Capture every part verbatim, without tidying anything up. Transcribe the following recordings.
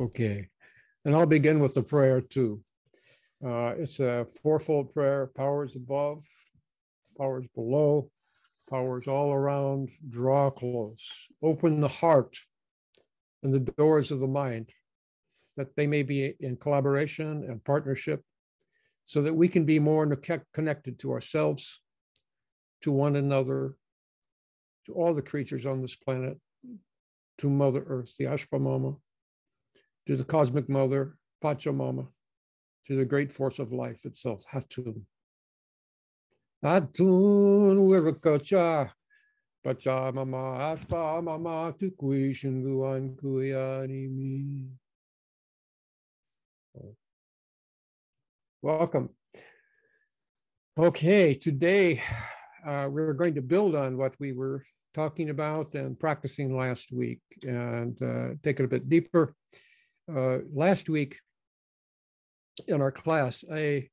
Okay, and I'll begin with the prayer too. Uh, it's a fourfold prayer: powers above, powers below, powers all around, draw close. Open the heart and the doors of the mind, that they may be in collaboration and partnership, so that we can be more connected to ourselves, to one another, to all the creatures on this planet, to Mother Earth, the Ashpamama, to the Cosmic Mother, Pachamama, to the great force of life itself, Hatun. Hatun wirakacha, Pachamama, Ashpamama, tukui shinguan kuyanimi. Welcome. Okay, today uh, we're going to build on what we were talking about and practicing last week and uh, take it a bit deeper. Uh, last week in our class, I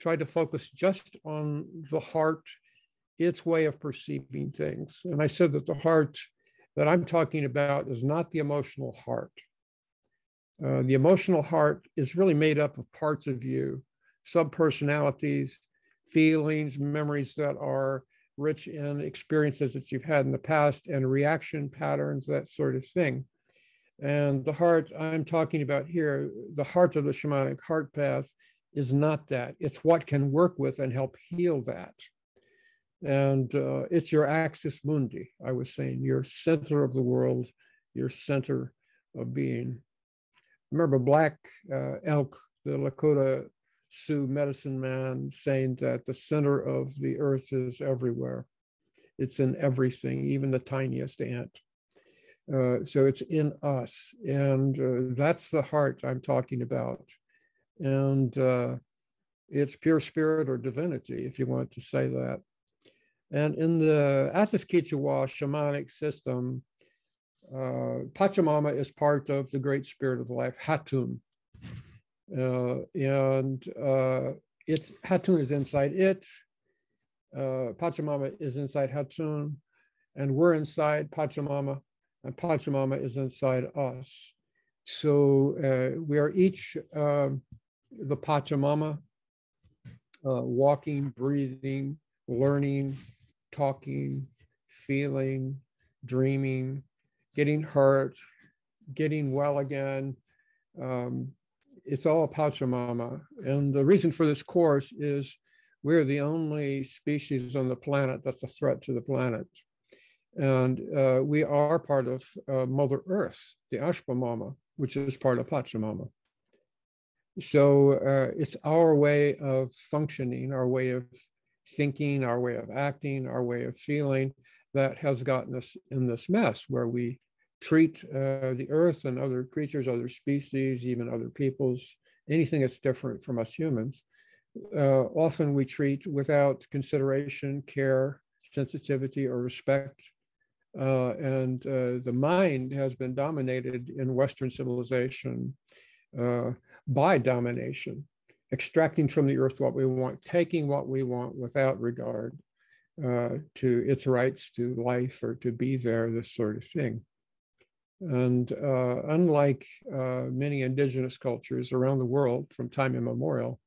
tried to focus just on the heart, its way of perceiving things. And I said that the heart that I'm talking about is not the emotional heart. Uh, the emotional heart is really made up of parts of you, subpersonalities, feelings, memories that are rich in experiences that you've had in the past and reaction patterns, that sort of thing. And the heart I'm talking about here, the heart of the shamanic heart path, is not that. It's what can work with and help heal that. And uh, it's your axis mundi, I was saying, your center of the world, your center of being. Remember Black uh, Elk, the Lakota Sioux medicine man, saying that the center of the earth is everywhere. It's in everything, even the tiniest ant. Uh, so it's in us, and uh, that's the heart I'm talking about. And uh, it's pure spirit or divinity, if you want to say that. And in the Antis Kichwa shamanic system, uh, Pachamama is part of the great spirit of life, Hatun. Uh, and uh, it's, Hatun is inside it, uh, Pachamama is inside Hatun, and we're inside Pachamama, and Pachamama is inside us. So uh, we are each uh, the Pachamama, uh, walking, breathing, learning, talking, feeling, dreaming, getting hurt, getting well again. Um, It's all Pachamama. And the reason for this course is we're the only species on the planet that's a threat to the planet. And uh, we are part of uh, Mother Earth, the Ashpamama, which is part of Pachamama. So uh, it's our way of functioning, our way of thinking, our way of acting, our way of feeling that has gotten us in this mess where we treat uh, the earth and other creatures, other species, even other peoples, anything that's different from us humans. Uh, often we treat without consideration, care, sensitivity, or respect. Uh, and uh, the mind has been dominated in Western civilization uh, by domination, extracting from the earth what we want, taking what we want without regard uh, to its rights to life or to be there, this sort of thing. And uh, unlike uh, many indigenous cultures around the world from time immemorial,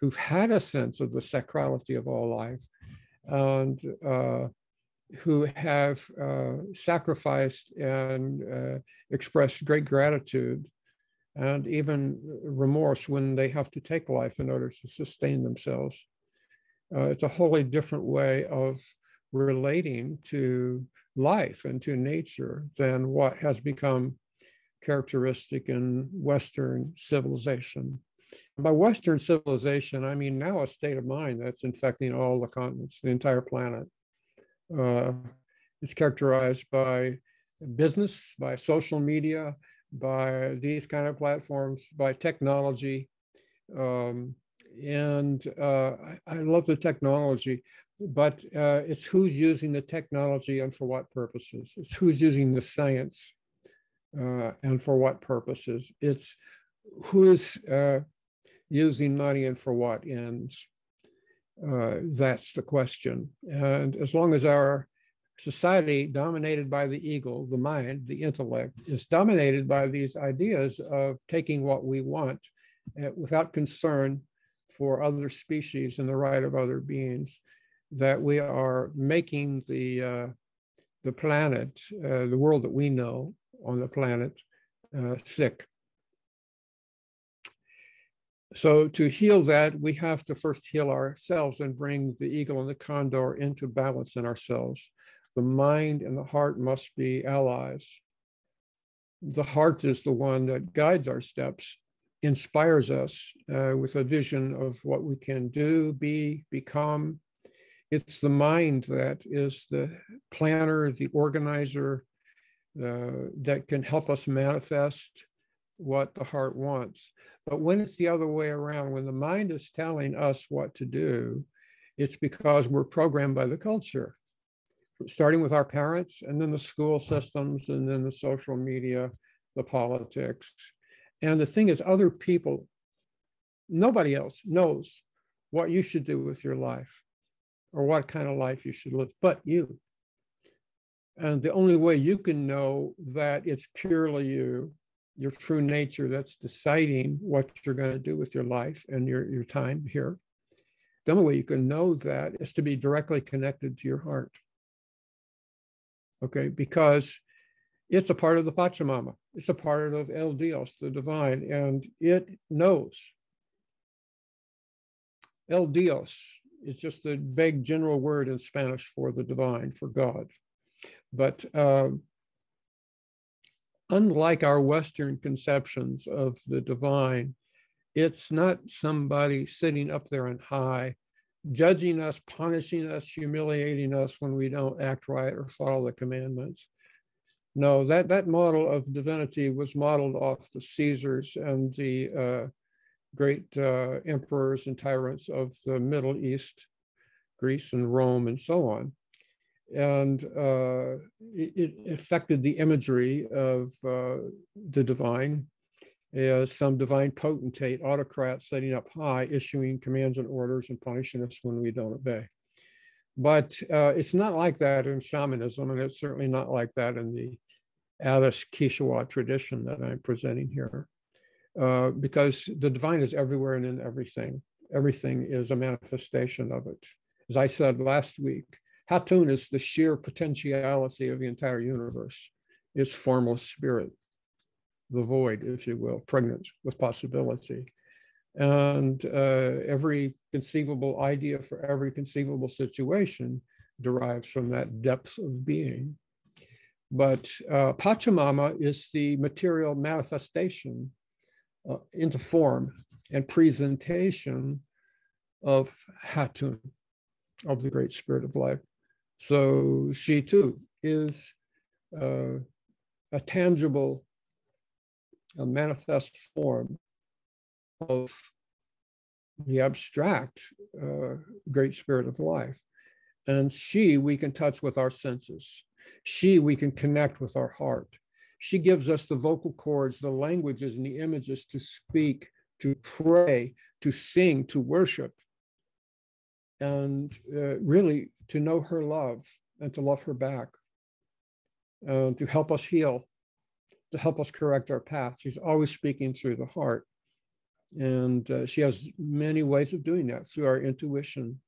who've had a sense of the sacrality of all life and uh, who have uh, sacrificed and uh, expressed great gratitude and even remorse when they have to take life in order to sustain themselves. Uh, it's a wholly different way of relating to life and to nature than what has become characteristic in Western civilization. By Western civilization, I mean now a state of mind that's infecting all the continents, the entire planet. Uh, it's characterized by business, by social media, by these kind of platforms, by technology. Um, and uh, I, I love the technology. But uh, it's who's using the technology and for what purposes. It's who's using the science uh, and for what purposes. It's who's uh, using money and for what ends. Uh, that's the question. And as long as our society dominated by the ego, the mind, the intellect, is dominated by these ideas of taking what we want uh, without concern for other species and the right of other beings, that we are making the, uh, the planet, uh, the world that we know on the planet, uh, sick. So to heal that, we have to first heal ourselves and bring the eagle and the condor into balance in ourselves. The mind and the heart must be allies. The heart is the one that guides our steps, inspires us uh, with a vision of what we can do, be, become. It's the mind that is the planner, the organizer, uh, that can help us manifest what the heart wants. But when it's the other way around, when the mind is telling us what to do, it's because we're programmed by the culture, starting with our parents and then the school systems and then the social media, the politics. And the thing is, other people, nobody else knows what you should do with your life or what kind of life you should live, but you. And the only way you can know that it's purely you, your true nature, that's deciding what you're going to do with your life and your, your time here. The only way you can know that is to be directly connected to your heart. Okay, because it's a part of the Pachamama. It's a part of El Dios, the divine, and it knows. El Dios is just a vague general word in Spanish for the divine, for God. But uh, unlike our Western conceptions of the divine, it's not somebody sitting up there on high, judging us, punishing us, humiliating us when we don't act right or follow the commandments. No, that, that model of divinity was modeled off the Caesars and the uh, great uh, emperors and tyrants of the Middle East, Greece and Rome and so on. And uh, it, it affected the imagery of uh, the divine as some divine potentate, autocrat setting up high, issuing commands and orders and punishing us when we don't obey. But uh, it's not like that in shamanism, and it's certainly not like that in the Antis Kichwa tradition that I'm presenting here, uh, because the divine is everywhere and in everything. Everything is a manifestation of it. As I said last week, Hatun is the sheer potentiality of the entire universe, its formless spirit, the void, if you will, pregnant with possibility. And uh, every conceivable idea for every conceivable situation derives from that depth of being. But uh, Pachamama is the material manifestation uh, into form and presentation of Hatun, of the great spirit of life. So she too is uh, a tangible, a manifest form of the abstract uh, great spirit of life. And she we can touch with our senses. She we can connect with our heart. She gives us the vocal cords, the languages and the images to speak, to pray, to sing, to worship, and uh, really to know her love and to love her back, uh, to help us heal, to help us correct our path. She's always speaking through the heart. And uh, she has many ways of doing that, through our intuition,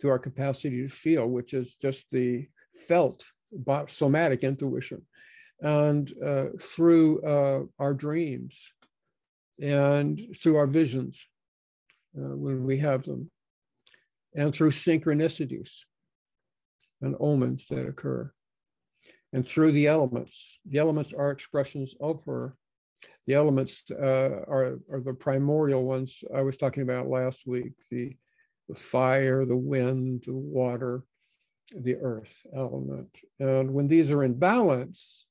through our capacity to feel, which is just the felt, somatic intuition, and uh, through uh, our dreams and through our visions uh, when we have them, and through synchronicities and omens that occur, and through the elements. The elements are expressions of her. The elements uh, are, are the primordial ones I was talking about last week, the, the fire, the wind, the water, the earth element. And when these are in balance,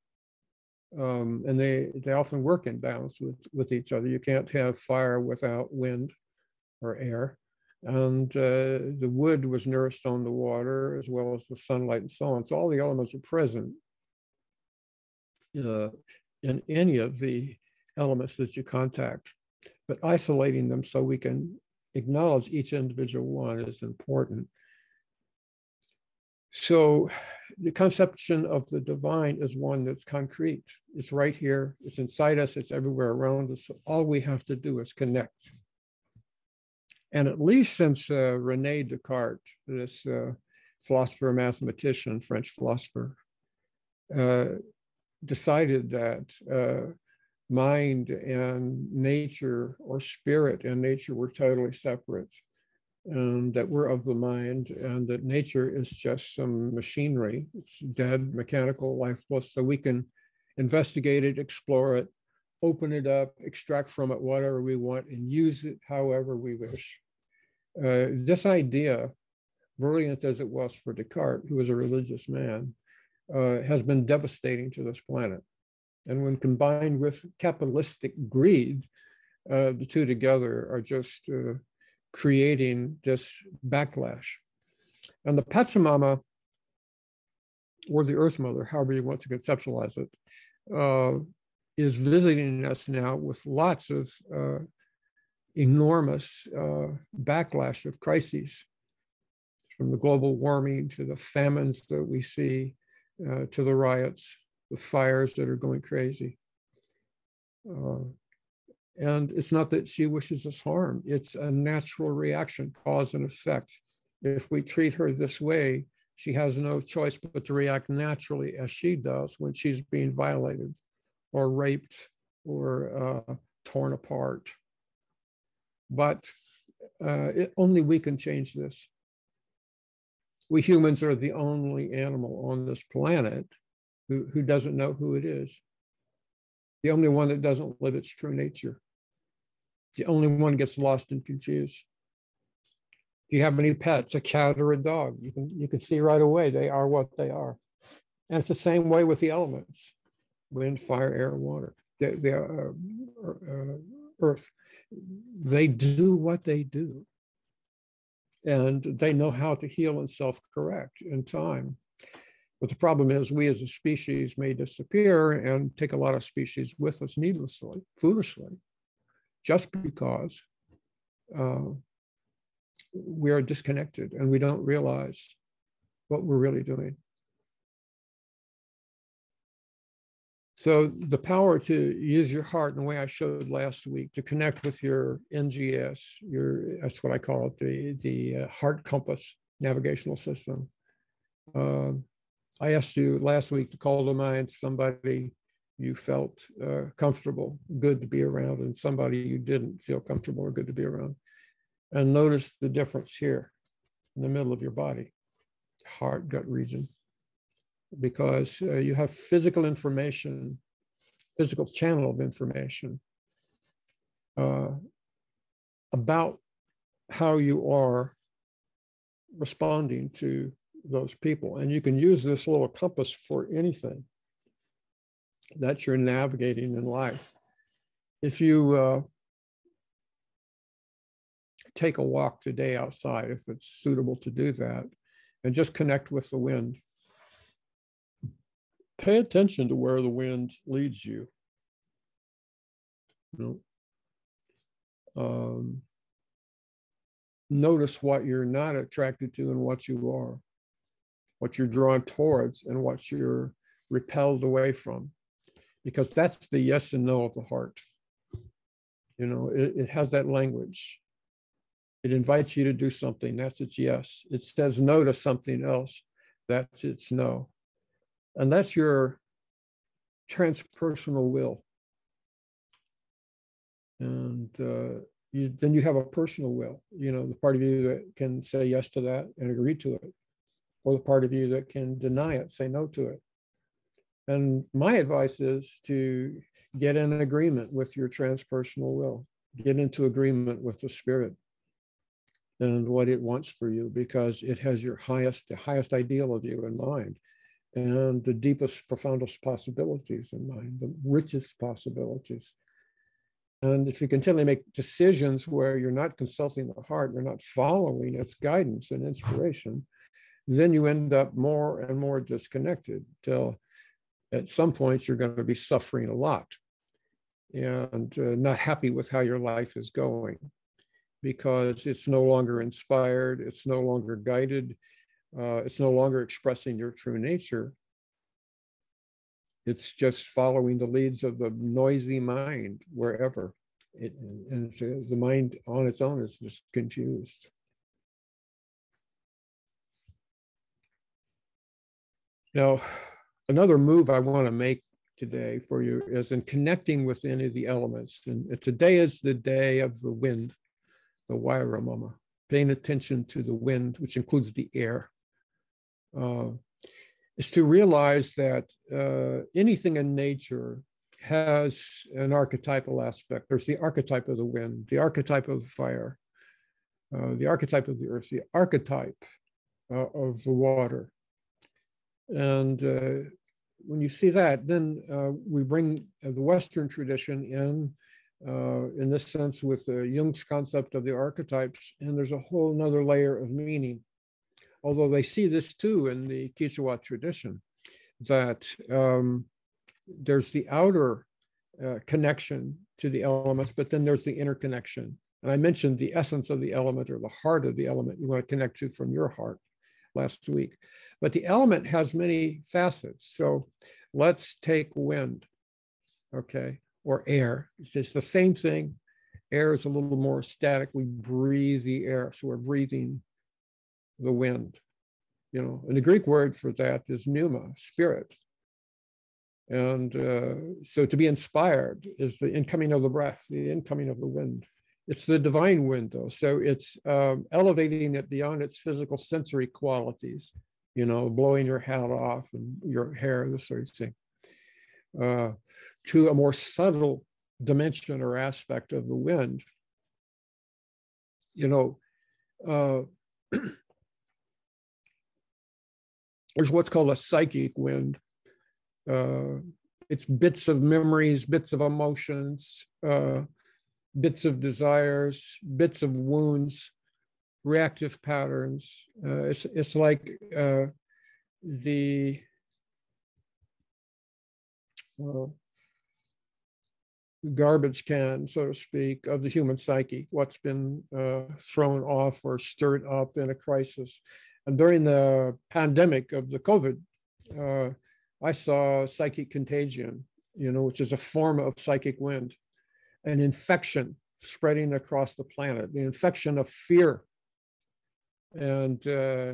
um, and they, they often work in balance with, with each other. You can't have fire without wind or air. And uh, the wood was nourished on the water, as well as the sunlight and so on. So all the elements are present uh, in any of the elements that you contact. But isolating them so we can acknowledge each individual one is important. So the conception of the divine is one that's concrete. It's right here, it's inside us, it's everywhere around us. So all we have to do is connect. And at least since uh, Rene Descartes, this uh, philosopher, mathematician, French philosopher, uh, decided that uh, mind and nature, or spirit and nature, were totally separate, and that we're of the mind, and that nature is just some machinery. It's dead, mechanical, lifeless, so we can investigate it, explore it, open it up, extract from it whatever we want, and use it however we wish. Uh, this idea, brilliant as it was for Descartes, who was a religious man, uh, has been devastating to this planet. And when combined with capitalistic greed, uh, the two together are just uh, creating this backlash. And the Pachamama, or the Earth Mother, however you want to conceptualize it, uh, is visiting us now with lots of uh, enormous uh, backlash of crises, from the global warming to the famines that we see, uh, to the riots, the fires that are going crazy. Uh, and it's not that she wishes us harm, it's a natural reaction, cause and effect. If we treat her this way, she has no choice but to react naturally as she does when she's being violated, or raped, or uh, torn apart. But uh, it, only we can change this. We humans are the only animal on this planet who, who doesn't know who it is. The only one that doesn't live its true nature. The only one that gets lost and confused. If you have any pets, a cat or a dog, you can, you can see right away they are what they are. And it's the same way with the elements. Wind, fire, air, water, they, they are, uh, earth. They do what they do. And they know how to heal and self-correct in time. But the problem is, we as a species may disappear and take a lot of species with us needlessly, foolishly, just because uh, we are disconnected and we don't realize what we're really doing. So the power to use your heart in the way I showed last week, to connect with your N G S, your, that's what I call it, the, the heart compass navigational system. Uh, I asked you last week to call to mind somebody you felt uh, comfortable, good to be around, and somebody you didn't feel comfortable or good to be around. And notice the difference here in the middle of your body, heart, gut region, because uh, you have physical information, physical channel of information uh, about how you are responding to those people. And you can use this little compass for anything that you're navigating in life. If you uh, take a walk today outside, if it's suitable to do that, and just connect with the wind. Pay attention to where the wind leads you. You know, um, notice what you're not attracted to and what you are, what you're drawn towards and what you're repelled away from, because that's the yes and no of the heart. You know, it, it has that language. It invites you to do something, that's its yes. It says no to something else, that's its no. And that's your transpersonal will. And uh, you, then you have a personal will, you know, the part of you that can say yes to that and agree to it, or the part of you that can deny it, say no to it. And my advice is to get in agreement with your transpersonal will, get into agreement with the spirit and what it wants for you, because it has your highest, the highest ideal of you in mind, and the deepest, profoundest possibilities in mind, the richest possibilities. And if you continually make decisions where you're not consulting the heart, you're not following its guidance and inspiration, then you end up more and more disconnected, till at some point you're going to be suffering a lot and uh, not happy with how your life is going, because it's no longer inspired, it's no longer guided. Uh, it's no longer expressing your true nature. It's just following the leads of the noisy mind wherever. It, and it's, the mind on its own is just confused. Now, another move I want to make today for you is in connecting with any of the elements. And today is the day of the wind, the Wairamama, paying attention to the wind, which includes the air. Uh, is to realize that uh, anything in nature has an archetypal aspect. There's the archetype of the wind, the archetype of the fire, uh, the archetype of the earth, the archetype uh, of the water. And uh, when you see that, then uh, we bring the Western tradition in, uh, in this sense, with uh, Jung's concept of the archetypes, and there's a whole nother layer of meaning. Although they see this too in the Kichwa tradition, that um, there's the outer uh, connection to the elements, but then there's the inner connection. And I mentioned the essence of the element, or the heart of the element you want to connect to from your heart last week. But the element has many facets. So let's take wind, okay, or air. It's just the same thing. Air is a little more static. We breathe the air, so we're breathing the wind, you know. And the Greek word for that is pneuma, spirit. And uh, so to be inspired is the incoming of the breath, the incoming of the wind. It's the divine wind, though. So it's um, elevating it beyond its physical sensory qualities, you know, blowing your hat off and your hair, this sort of thing, uh, to a more subtle dimension or aspect of the wind. You know, uh, there's what's called a psychic wind. Uh, it's bits of memories, bits of emotions, uh, bits of desires, bits of wounds, reactive patterns. Uh, it's, it's like uh, the, uh, garbage can, so to speak, of the human psyche, what's been uh, thrown off or stirred up in a crisis. And during the pandemic of the COVID, uh, I saw psychic contagion, you know, which is a form of psychic wind. An infection spreading across the planet, the infection of fear, and uh,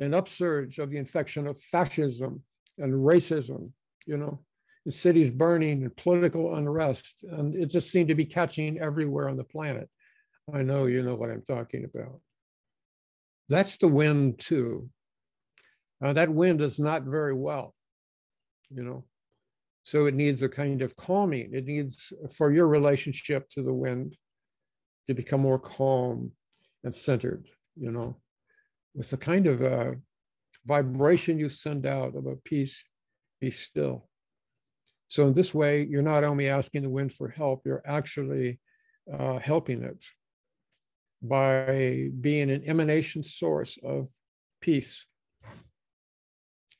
an upsurge of the infection of fascism and racism, you know, the cities burning and political unrest. And it just seemed to be catching everywhere on the planet. I know you know what I'm talking about. That's the wind too. Uh, that wind is not very well, you know. So it needs a kind of calming. It needs for your relationship to the wind to become more calm and centered, you know, with the kind of uh, vibration you send out about peace, be still. So in this way, you're not only asking the wind for help, you're actually uh, helping it by being an emanation source of peace.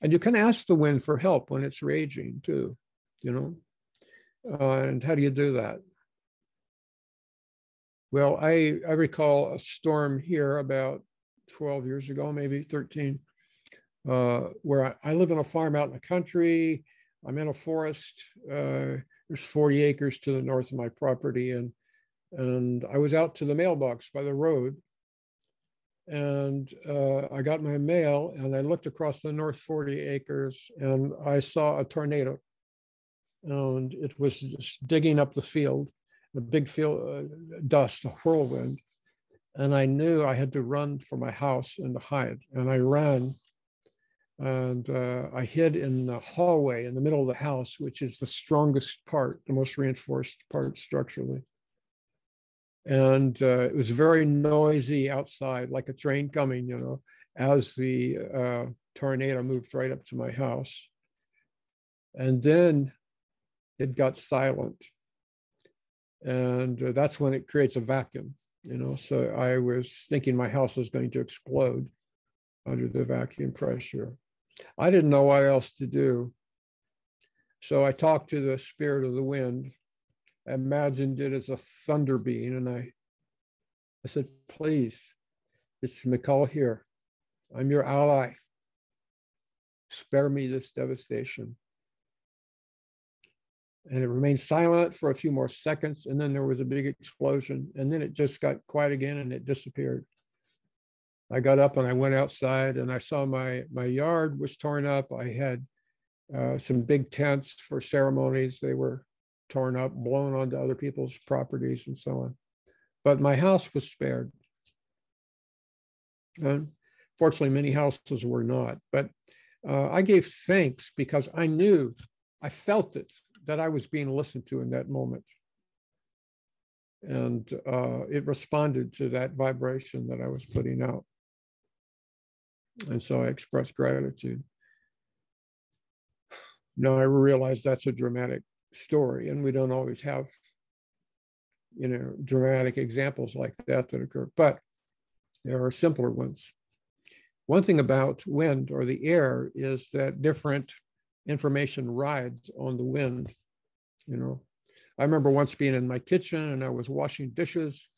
And you can ask the wind for help when it's raging too. You know, uh, and how do you do that? Well, I, I recall a storm here about twelve years ago, maybe thirteen, uh, where I, I live on a farm out in the country. I'm in a forest. Uh, there's forty acres to the north of my property. And, and I was out to the mailbox by the road. And uh, I got my mail and I looked across the north forty acres and I saw a tornado. And it was just digging up the field, a big field, uh, dust, a whirlwind. And I knew I had to run for my house and to hide. And I ran and uh, I hid in the hallway in the middle of the house, which is the strongest part, the most reinforced part structurally. And uh, it was very noisy outside, like a train coming, you know, as the uh, tornado moved right up to my house. And then it got silent. And uh, that's when it creates a vacuum, you know. So I was thinking my house was going to explode under the vacuum pressure. I didn't know what else to do. So I talked to the spirit of the wind, imagined it as a thunder being. And I, I said, please, it's McCall here. I'm your ally. Spare me this devastation. And it remained silent for a few more seconds, and then there was a big explosion, and then it just got quiet again and it disappeared. I got up and I went outside, and I saw my, my yard was torn up. I had uh, some big tents for ceremonies. They were torn up, blown onto other people's properties and so on. But my house was spared. Unfortunately, many houses were not. But uh, I gave thanks because I knew, I felt it, that I was being listened to in that moment. And uh, it responded to that vibration that I was putting out. And so I expressed gratitude. Now I realize that's a dramatic story, and we don't always have, you know, dramatic examples like that that occur, but there are simpler ones. One thing about wind or the air is that different information rides on the wind, you know. I remember once being in my kitchen and I was washing dishes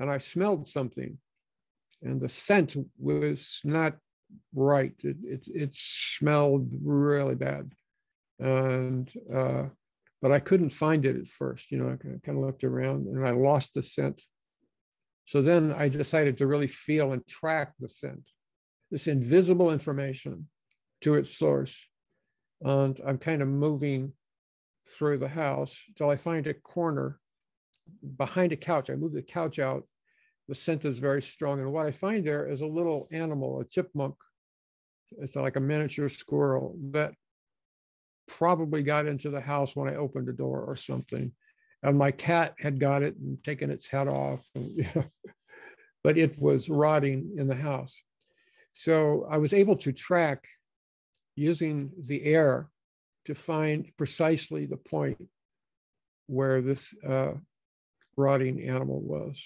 and I smelled something, and the scent was not right. It, it, it smelled really bad. And, uh, but I couldn't find it at first, you know. I kind of looked around and I lost the scent. So then I decided to really feel and track the scent, this invisible information to its source. And I'm kind of moving through the house till I find a corner behind a couch. I move the couch out. The scent is very strong. And what I find there is a little animal, a chipmunk. It's like a miniature squirrel that probably got into the house when I opened the door or something. And my cat had got it and taken its head off. And, you know, but it was rotting in the house. So I was able to track using the air to find precisely the point where this uh, rotting animal was.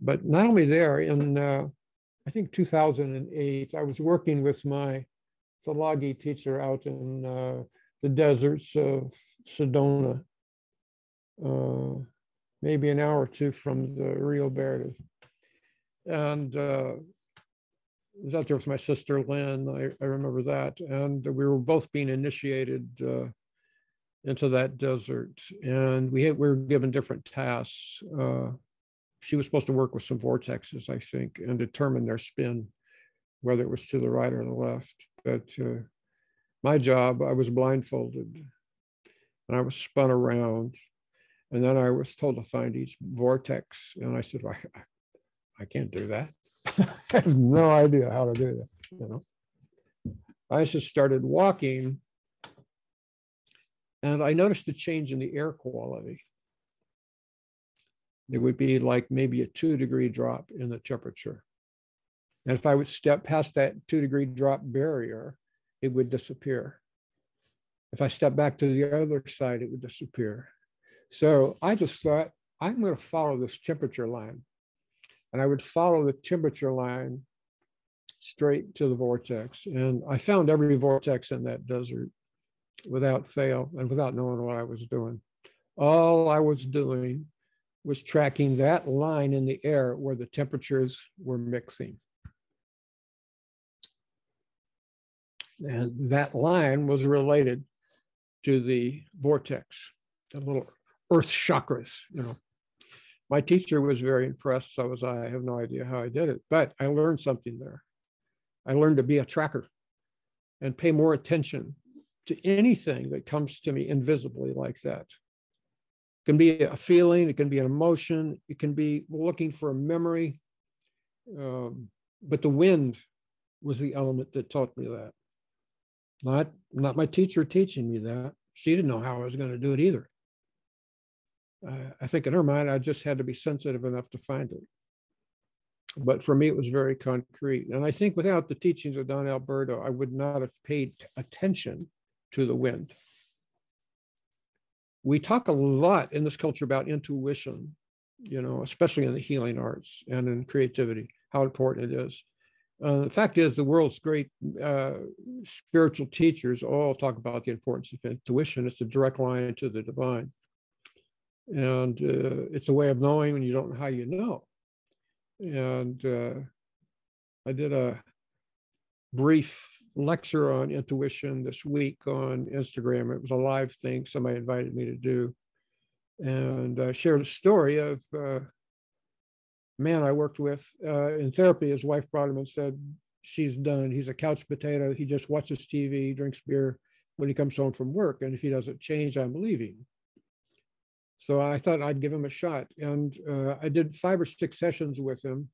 But not only there, in uh, I think two thousand eight, I was working with my Tulagi teacher out in uh, the deserts of Sedona, uh, maybe an hour or two from the Rio Verde. And uh, I was out there with my sister, Lynn, I, I remember that. And we were both being initiated uh, into that desert. And we, had, we were given different tasks. Uh, she was supposed to work with some vortexes, I think, and determine their spin, whether it was to the right or the left. But uh, my job, I was blindfolded and I was spun around. And then I was told to find each vortex. And I said, well, I, I can't do that. I have no idea how to do that, you know. I just started walking, and I noticed a change in the air quality. There would be like maybe a two degree drop in the temperature. And if I would step past that two degree drop barrier, it would disappear. If I step back to the other side, it would disappear. So I just thought, I'm going to follow this temperature line. And I would follow the temperature line straight to the vortex. And I found every vortex in that desert without fail and without knowing what I was doing. All I was doing was tracking that line in the air where the temperatures were mixing. And that line was related to the vortex, the little earth chakras, you know. My teacher was very impressed, so was I. I have no idea how I did it, but I learned something there. I learned to be a tracker and pay more attention to anything that comes to me invisibly like that. It can be a feeling, it can be an emotion, it can be looking for a memory, um, but the wind was the element that taught me that. Not, not my teacher teaching me that. She didn't know how I was going to do it either. I think in her mind, I just had to be sensitive enough to find it. But for me, it was very concrete. And I think without the teachings of Don Alberto, I would not have paid attention to the wind. We talk a lot in this culture about intuition, you know, especially in the healing arts and in creativity, how important it is. Uh, the fact is, the world's great uh, spiritual teachers all talk about the importance of intuition. It's a direct line to the divine. And uh, it's a way of knowing when you don't know how you know. And uh, I did a brief lecture on intuition this week on Instagram. It was a live thing somebody invited me to do. And I shared a story of a man I worked with uh, in therapy. His wife brought him and said, she's done. He's a couch potato. He just watches T V, drinks beer when he comes home from work. And if he doesn't change, I'm leaving. So I thought I'd give him a shot. And uh, I did five or six sessions with him.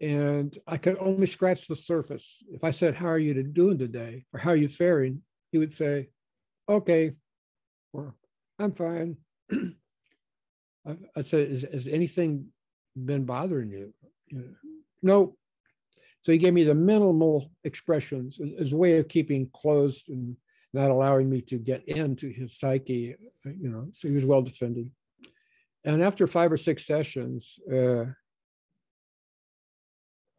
And I could only scratch the surface. If I said, how are you doing today? Or how are you faring? He would say, okay, or I'm fine. I said, is, has anything been bothering you? you know, no. So he gave me the minimal expressions as a way of keeping closed and not allowing me to get into his psyche, you know, so he was well defended. And after five or six sessions, uh,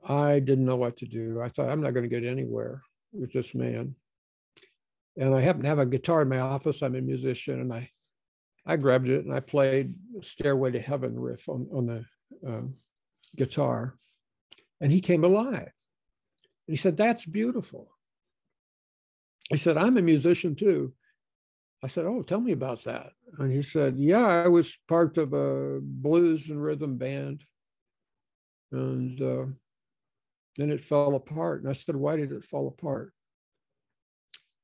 I didn't know what to do. I thought, I'm not going to get anywhere with this man. And I happen to have a guitar in my office. I'm a musician, and I I grabbed it and I played Stairway to Heaven riff on, on the uh, guitar. And he came alive. And he said, that's beautiful. He said, I'm a musician too. I said, oh, tell me about that. And he said, yeah, I was part of a blues and rhythm band. And uh, then it fell apart. And I said, why did it fall apart?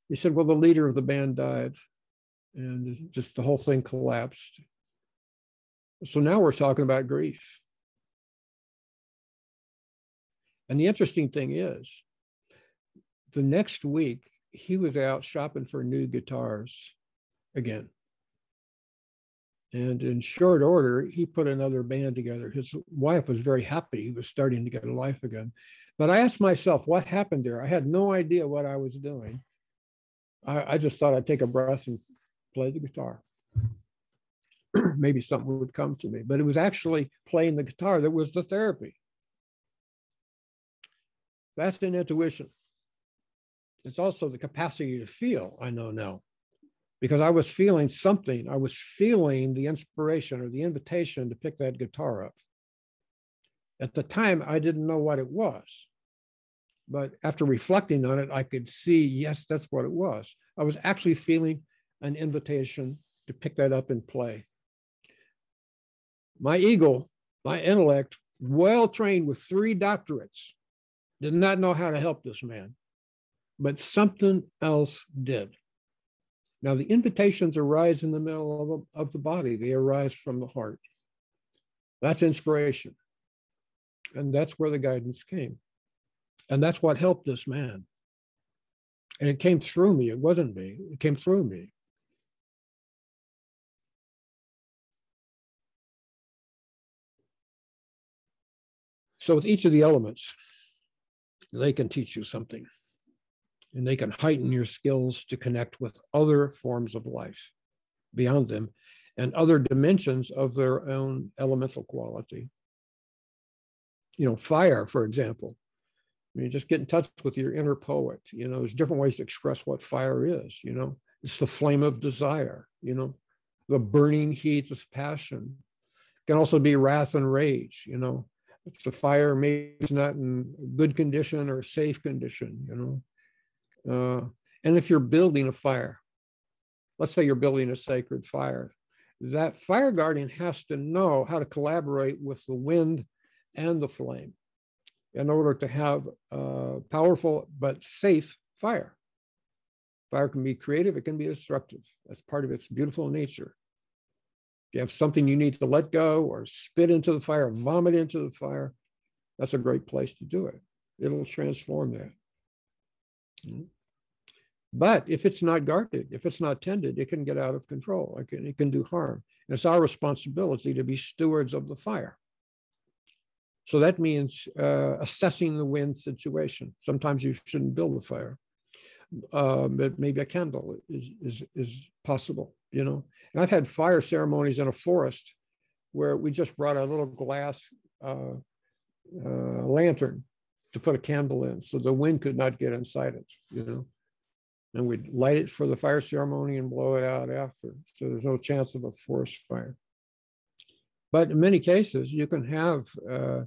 He said, well, the leader of the band died. And just the whole thing collapsed. So now we're talking about grief. And the interesting thing is, the next week, he was out shopping for new guitars again. And in short order, he put another band together. His wife was very happy. He was starting to get a life again. But I asked myself, what happened there? I had no idea what I was doing. I, I just thought I'd take a breath and play the guitar. Maybe something would come to me, but it was actually playing the guitar that was the therapy. That's an intuition. It's also the capacity to feel, I know now, because I was feeling something. I was feeling the inspiration or the invitation to pick that guitar up. At the time, I didn't know what it was, but after reflecting on it, I could see, yes, that's what it was. I was actually feeling an invitation to pick that up and play. My ego, my intellect, well trained with three doctorates, did not know how to help this man, but something else did. Now, the invitations arise in the middle of, of the body. They arise from the heart. That's inspiration. And that's where the guidance came. And that's what helped this man. And it came through me. It wasn't me. It came through me. So with each of the elements, they can teach you something, and they can heighten your skills to connect with other forms of life beyond them and other dimensions of their own elemental quality. You know, fire, for example, I mean, just get in touch with your inner poet. You know, there's different ways to express what fire is, you know, it's the flame of desire, you know, the burning heat of passion. It can also be wrath and rage, you know. If the fire maybe it's not in good condition or safe condition, you know. Uh, and if you're building a fire, let's say you're building a sacred fire, that fire guardian has to know how to collaborate with the wind and the flame in order to have a powerful but safe fire. Fire can be creative, it can be destructive. That's part of its beautiful nature. You have something you need to let go or spit into the fire, vomit into the fire, that's a great place to do it. It'll transform that. But if it's not guarded, if it's not tended, it can get out of control. It can, it can do harm. And it's our responsibility to be stewards of the fire. So that means uh, assessing the wind situation. Sometimes you shouldn't build a fire, uh, but maybe a candle is, is, is possible. You know, and I've had fire ceremonies in a forest where we just brought a little glass uh, uh, lantern to put a candle in so the wind could not get inside it, you know, and we'd light it for the fire ceremony and blow it out after. So there's no chance of a forest fire. But in many cases, you can have uh,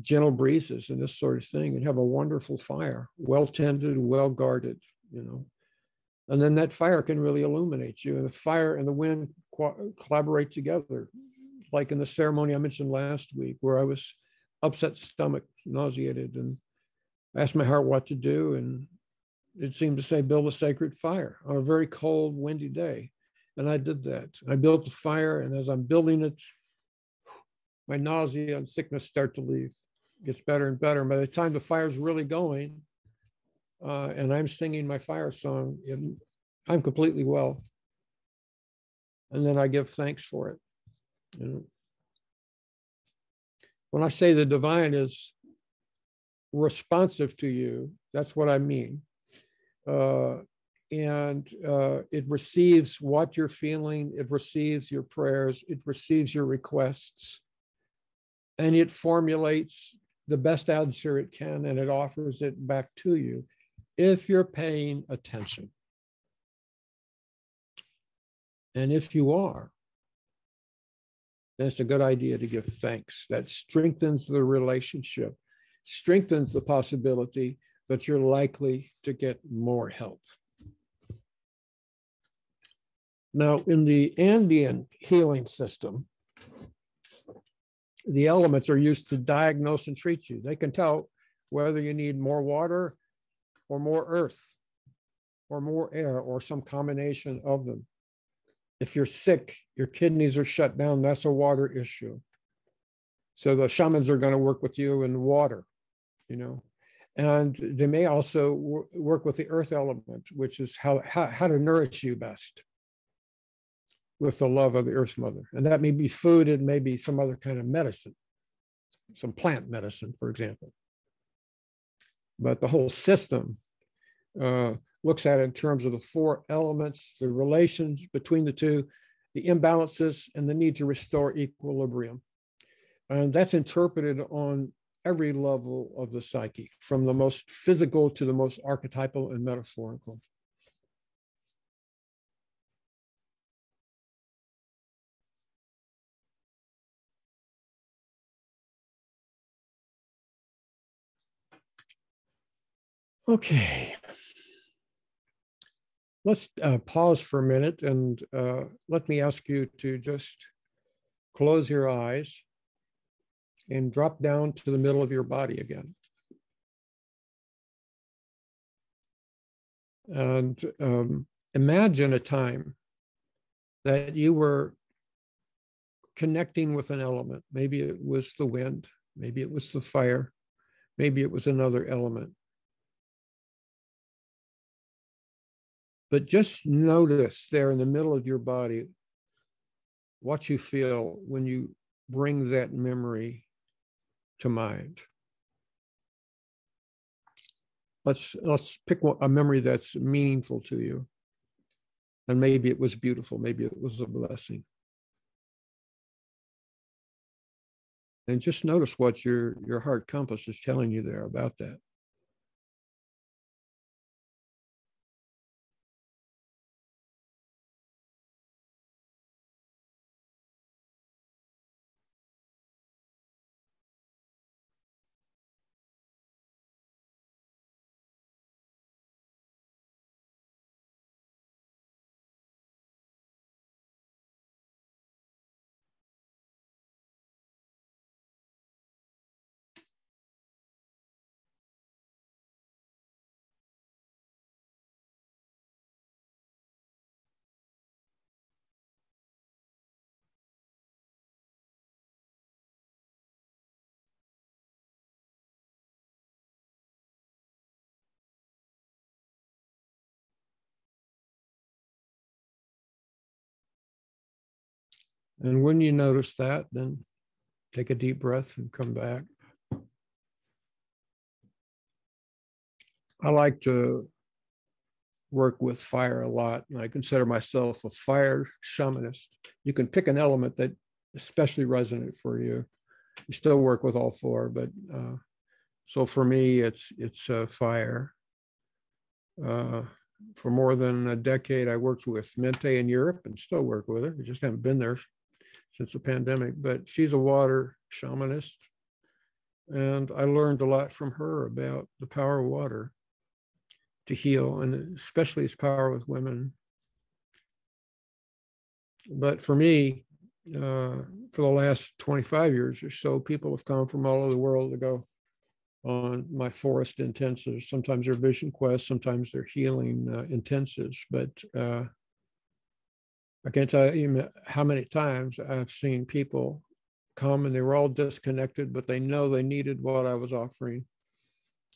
gentle breezes and this sort of thing, and have a wonderful fire, well tended, well guarded, you know. And then that fire can really illuminate you, and the fire and the wind co- collaborate together. Like in the ceremony I mentioned last week, where I was upset stomach, nauseated, and asked my heart what to do, and it seemed to say, build a sacred fire on a very cold, windy day. And I did that. I built the fire, and as I'm building it, my nausea and sickness start to leave. It gets better and better. And by the time the fire's really going, uh, and I'm singing my fire song, and I'm completely well. And then I give thanks for it. You know? When I say the divine is responsive to you, that's what I mean. Uh, and uh, it receives what you're feeling, it receives your prayers, it receives your requests, and it formulates the best answer it can, and it offers it back to you if you're paying attention. And if you are, then it's a good idea to give thanks. That strengthens the relationship, strengthens the possibility that you're likely to get more help. Now, in the Andean healing system, the elements are used to diagnose and treat you. They can tell whether you need more water or more earth or more air or some combination of them. If you're sick, your kidneys are shut down, that's a water issue. So the shamans are going to work with you in water, you know. And they may also w- work with the earth element, which is how, how, how to nourish you best with the love of the earth mother. And that may be food, it may be some other kind of medicine, some plant medicine, for example. But the whole system uh, looks at it in terms of the four elements, the relations between the two, the imbalances, and the need to restore equilibrium. And that's interpreted on every level of the psyche, from the most physical to the most archetypal and metaphorical. Okay, let's uh, pause for a minute, and uh, let me ask you to just close your eyes and drop down to the middle of your body again. And um, imagine a time that you were connecting with an element. Maybe it was the wind, maybe it was the fire, maybe it was another element. But just notice there in the middle of your body what you feel when you bring that memory to mind. Let's, let's pick a memory that's meaningful to you. And maybe it was beautiful, maybe it was a blessing. And just notice what your, your heart compass is telling you there about that. And when you notice that, then take a deep breath and come back. I like to work with fire a lot, and I consider myself a fire shamanist. You can pick an element that especially resonates for you. You still work with all four, but uh, so for me, it's it's uh, fire. Uh, for more than a decade, I worked with Mente in Europe and still work with her. I just haven't been there since the pandemic, but she's a water shamanist. And I learned a lot from her about the power of water to heal, and especially its power with women. But for me, uh, for the last twenty-five years or so, people have come from all over the world to go on my forest intensives. Sometimes they're vision quests, sometimes they're healing uh, intensives. But uh, I can't tell you how many times I've seen people come and they were all disconnected, but they know they needed what I was offering.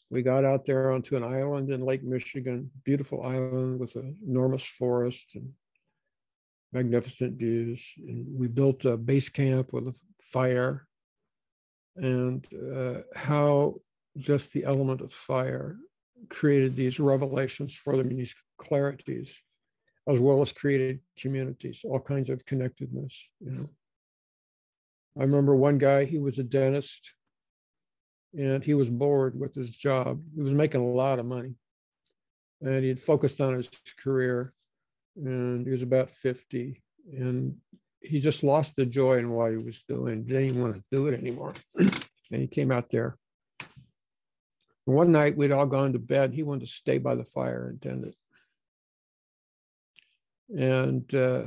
We got out there onto an island in Lake Michigan, beautiful island with an enormous forest and magnificent views. And we built a base camp with a fire, and uh, how just the element of fire created these revelations for them, these clarities, as well as created communities, all kinds of connectedness, you know. I remember one guy, he was a dentist and he was bored with his job. He was making a lot of money and he had focused on his career, and he was about fifty, and he just lost the joy in what he was doing. He didn't even want to do it anymore. And he came out there. One night we'd all gone to bed. He wanted to stay by the fire and tend it. And uh,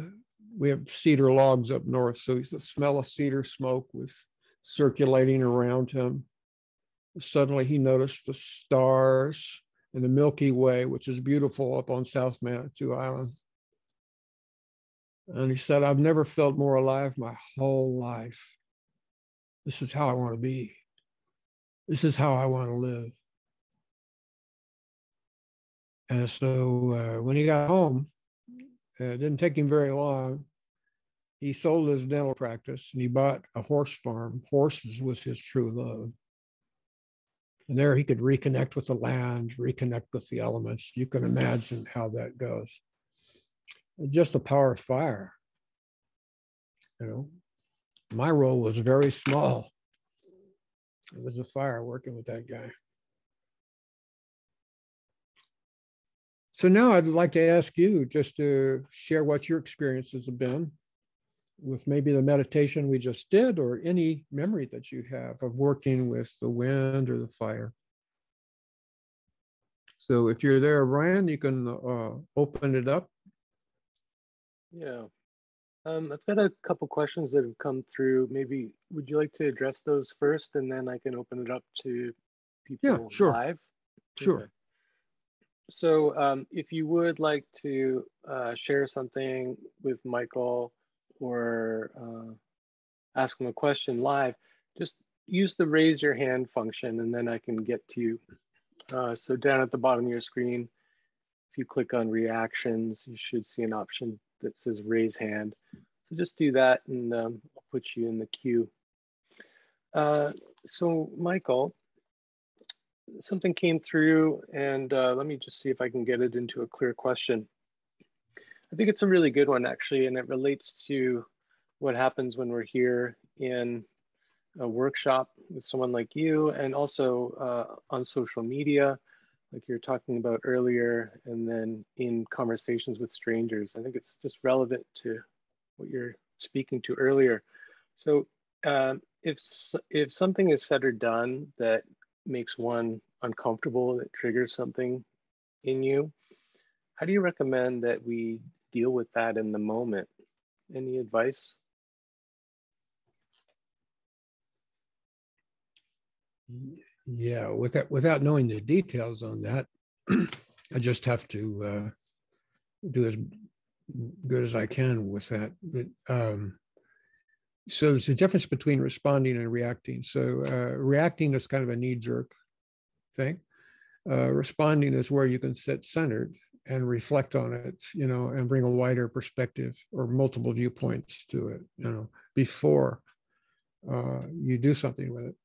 we have cedar logs up north. So he's, the smell of cedar smoke was circulating around him. Suddenly he noticed the stars and the Milky Way, which is beautiful up on South Manitou Island. And he said, I've never felt more alive my whole life. This is how I want to be. This is how I want to live. And so uh, when he got home, Uh, it didn't take him very long. He sold his dental practice and he bought a horse farm. Horses was his true love. And there he could reconnect with the land, reconnect with the elements. You can imagine how that goes. Just the power of fire. You know, my role was very small. It was the fire working with that guy. So now I'd like to ask you just to share what your experiences have been with maybe the meditation we just did, or any memory that you have of working with the wind or the fire. So if you're there, Brian, you can uh, open it up. Yeah, um, I've got a couple questions that have come through. Maybe would you like to address those first, and then I can open it up to people yeah, sure. live? Sure. Okay. So um, if you would like to uh, share something with Michael or uh, ask him a question live, just use the raise your hand function and then I can get to you. Uh, so down at the bottom of your screen, if you click on reactions, you should see an option that says raise hand. So just do that and um, I'll put you in the queue. Uh, so Michael, something came through, and uh, let me just see if I can get it into a clear question. I think it's a really good one, actually, and it relates to what happens when we're here in a workshop with someone like you, and also uh, on social media, like you were talking about earlier, and then in conversations with strangers. I think it's just relevant to what you're speaking to earlier. So um, if, if something is said or done that makes one uncomfortable, that triggers something in you, how do you recommend that we deal with that in the moment? Any advice? Yeah, without, without knowing the details on that, I just have to uh, do as good as I can with that. But, um, so there's a difference between responding and reacting. So uh, reacting is kind of a knee-jerk thing. Uh, responding is where you can sit centered and reflect on it, you know, and bring a wider perspective or multiple viewpoints to it, you know, before uh, you do something with it.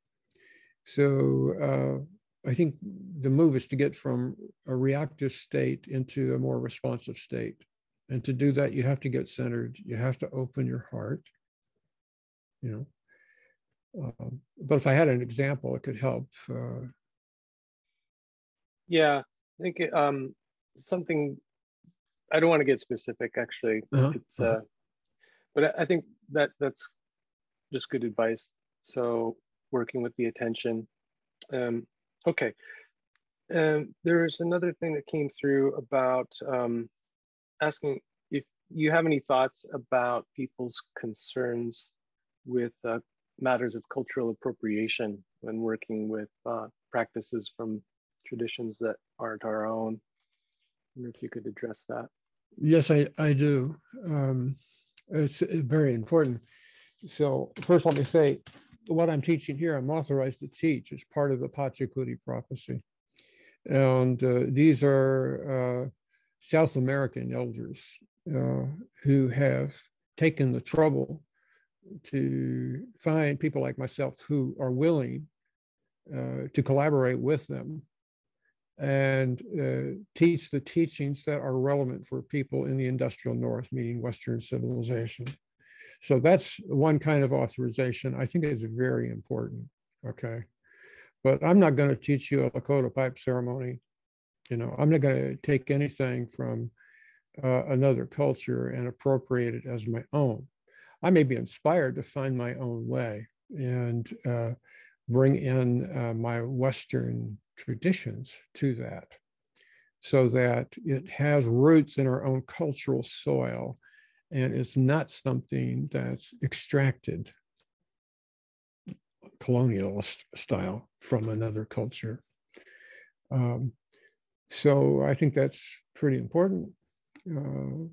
So uh, I think the move is to get from a reactive state into a more responsive state. And to do that, you have to get centered. You have to open your heart. You know, um, but if I had an example, it could help. Uh... Yeah, I think it, um, something, I don't want to get specific, actually, uh-huh. it's, uh, uh-huh. but I think that that's just good advice. So working with the attention Um, okay. Um, there is another thing that came through about um, asking if you have any thoughts about people's concerns with uh, matters of cultural appropriation when working with uh, practices from traditions that aren't our own. I wonder if you could address that. Yes, I, I do. Um, it's very important. So first let me say, what I'm teaching here, I'm authorized to teach. It's part of the Pachacuti prophecy. And uh, these are uh, South American elders uh, who have taken the trouble to find people like myself who are willing uh, to collaborate with them and uh, teach the teachings that are relevant for people in the industrial north, meaning Western civilization. So that's one kind of authorization I think is very important, okay? But I'm not going to teach you a Lakota pipe ceremony. You know, I'm not going to take anything from uh, another culture and appropriate it as my own. I may be inspired to find my own way and uh, bring in uh, my Western traditions to that so that it has roots in our own cultural soil and it's not something that's extracted colonialist style from another culture. Um, so I think that's pretty important. Uh,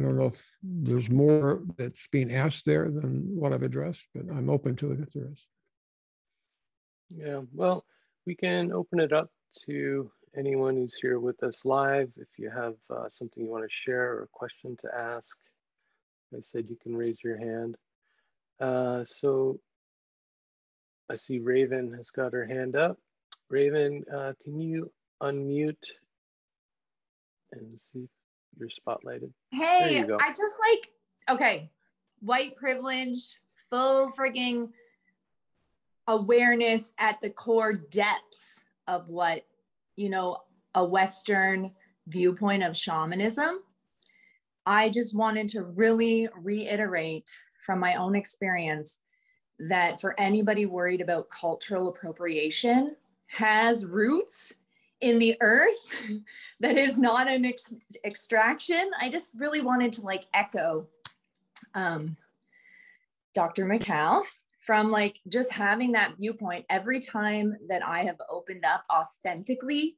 I don't know if there's more that's being asked there than what I've addressed, but I'm open to it if there is. Yeah, well, we can open it up to anyone who's here with us live. If you have uh, something you want to share or a question to ask, like I said, you can raise your hand. Uh, so I see Raven has got her hand up. Raven, uh, can you unmute and see if you're spotlighted? Hey, you I just like, okay, white privilege, full frigging awareness at the core depths of what, you know, a Western viewpoint of shamanism. I just wanted to really reiterate from my own experience that for anybody worried about cultural appropriation has roots in the earth that is not an ex extraction. I just really wanted to like echo um, Doctor McCall from like just having that viewpoint every time that I have opened up authentically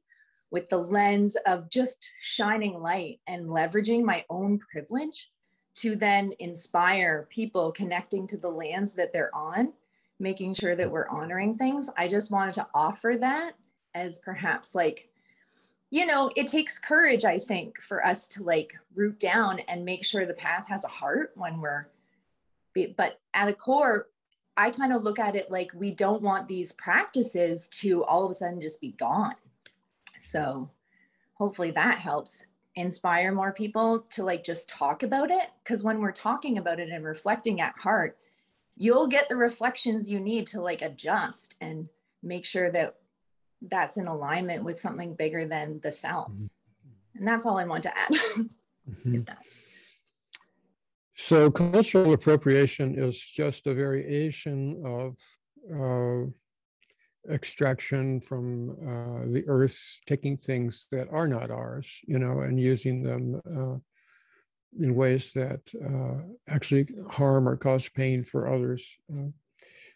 with the lens of just shining light and leveraging my own privilege to then inspire people connecting to the lands that they're on, making sure that we're honoring things. I just wanted to offer that as perhaps like, you know, it takes courage, I think, for us to like root down and make sure the path has a heart when we're, but at a core, I kind of look at it like we don't want these practices to all of a sudden just be gone. So hopefully that helps inspire more people to like just talk about it, because when we're talking about it and reflecting at heart, you'll get the reflections you need to like adjust and make sure that that's in alignment with something bigger than the self. And that's all I want to add. Mm-hmm. So cultural appropriation is just a variation of uh, extraction from uh, the earth, taking things that are not ours, you know, and using them uh, in ways that uh, actually harm or cause pain for others. Uh,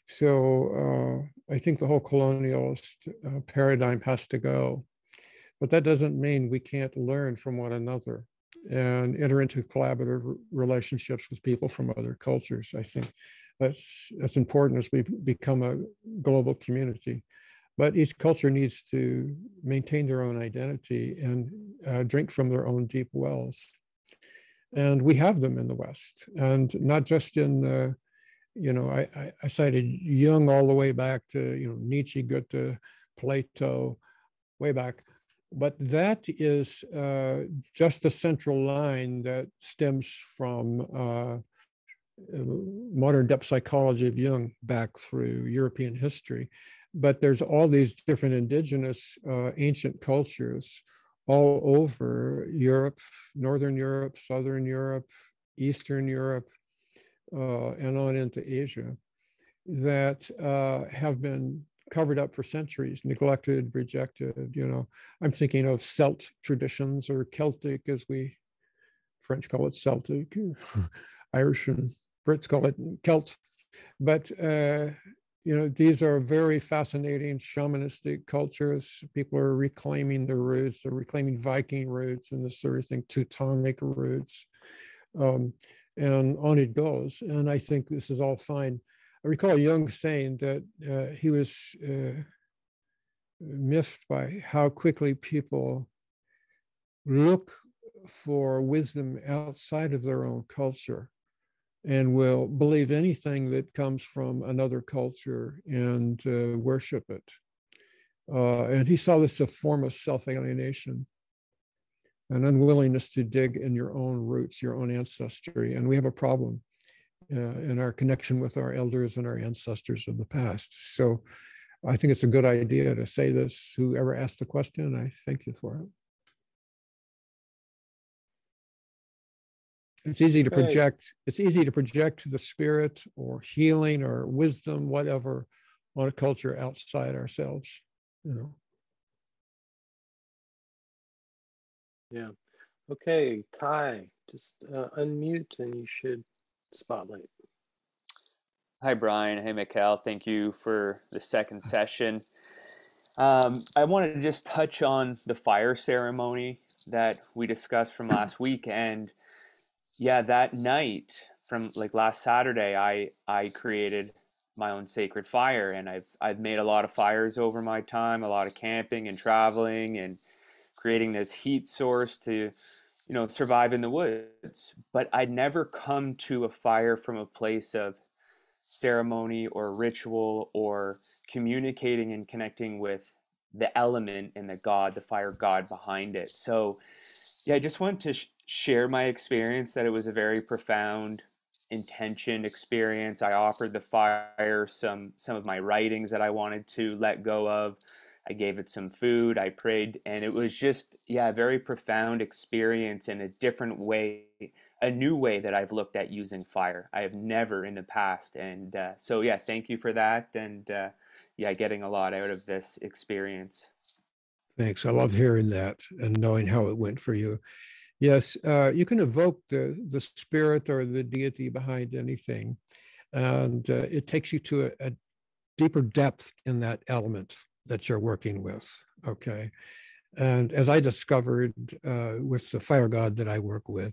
so uh, I think the whole colonialist uh, paradigm has to go, but that doesn't mean we can't learn from one another and enter into collaborative relationships with people from other cultures. I think that's, that's important as we become a global community. But each culture needs to maintain their own identity and uh, drink from their own deep wells. And we have them in the West, and not just in, uh, you know, I, I, I cited Jung all the way back to, you know, Nietzsche, Goethe, Plato, way back. But that is uh, just the central line that stems from uh, modern depth psychology of Jung back through European history. But there's all these different indigenous uh, ancient cultures all over Europe, Northern Europe, Southern Europe, Eastern Europe, uh, and on into Asia. that uh, have been covered up for centuries, neglected, rejected, you know. I'm thinking of Celt traditions, or Celtic, as we French call it Celtic, Irish and Brits call it Celt. But, uh, you know, these are very fascinating shamanistic cultures. People are reclaiming their roots, they're reclaiming Viking roots and this sort of thing, Teutonic roots, um, and on it goes. And I think this is all fine. I recall Jung saying that uh, he was uh, miffed by how quickly people look for wisdom outside of their own culture and will believe anything that comes from another culture and uh, worship it. Uh, and he saw this as a form of self-alienation, an unwillingness to dig in your own roots, your own ancestry. And we have a problem Uh, in our connection with our elders and our ancestors of the past. So I think it's a good idea to say this. Whoever asked the question, I thank you for it. It's easy to project, it's easy to project the spirit or healing or wisdom, whatever, on a culture outside ourselves, you know. Yeah. Okay, Ty, just uh, unmute and you should spotlight. Hi, Brian. Hey, Mikhail. Thank you for the second session. Um, I wanted to just touch on the fire ceremony that we discussed from last week. And yeah, that night from like last Saturday, I, I created my own sacred fire, and I've, I've made a lot of fires over my time, a lot of camping and traveling and creating this heat source to, you know, survive in the woods. But I'd never come to a fire from a place of ceremony or ritual or communicating and connecting with the element and the God, the fire God behind it. So yeah, I just wanted to sh share my experience, that it was a very profound, intentioned experience. I offered the fire some, some of my writings that I wanted to let go of. I gave it some food, I prayed, and it was just, yeah, a very profound experience in a different way, a new way that I've looked at using fire. I have never in the past. And uh, so, yeah, thank you for that. And uh, yeah, getting a lot out of this experience. Thanks. I love hearing that and knowing how it went for you. Yes, uh, you can evoke the, the spirit or the deity behind anything. And uh, it takes you to a, a deeper depth in that element that you're working with, okay? And as I discovered uh, with the fire god that I work with,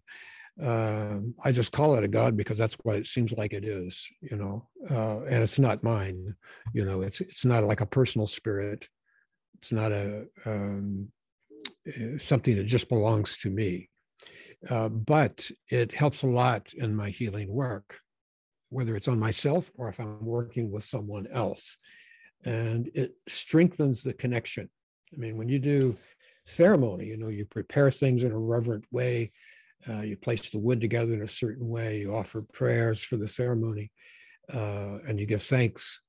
um, I just call it a god because that's what it seems like it is, you know, uh, and it's not mine, you know, it's it's not like a personal spirit. It's not a um, something that just belongs to me, uh, but it helps a lot in my healing work, whether it's on myself or if I'm working with someone else. And it strengthens the connection. I mean, when you do ceremony, you know, you prepare things in a reverent way. Uh, you place the wood together in a certain way. You offer prayers for the ceremony, uh, and you give thanks.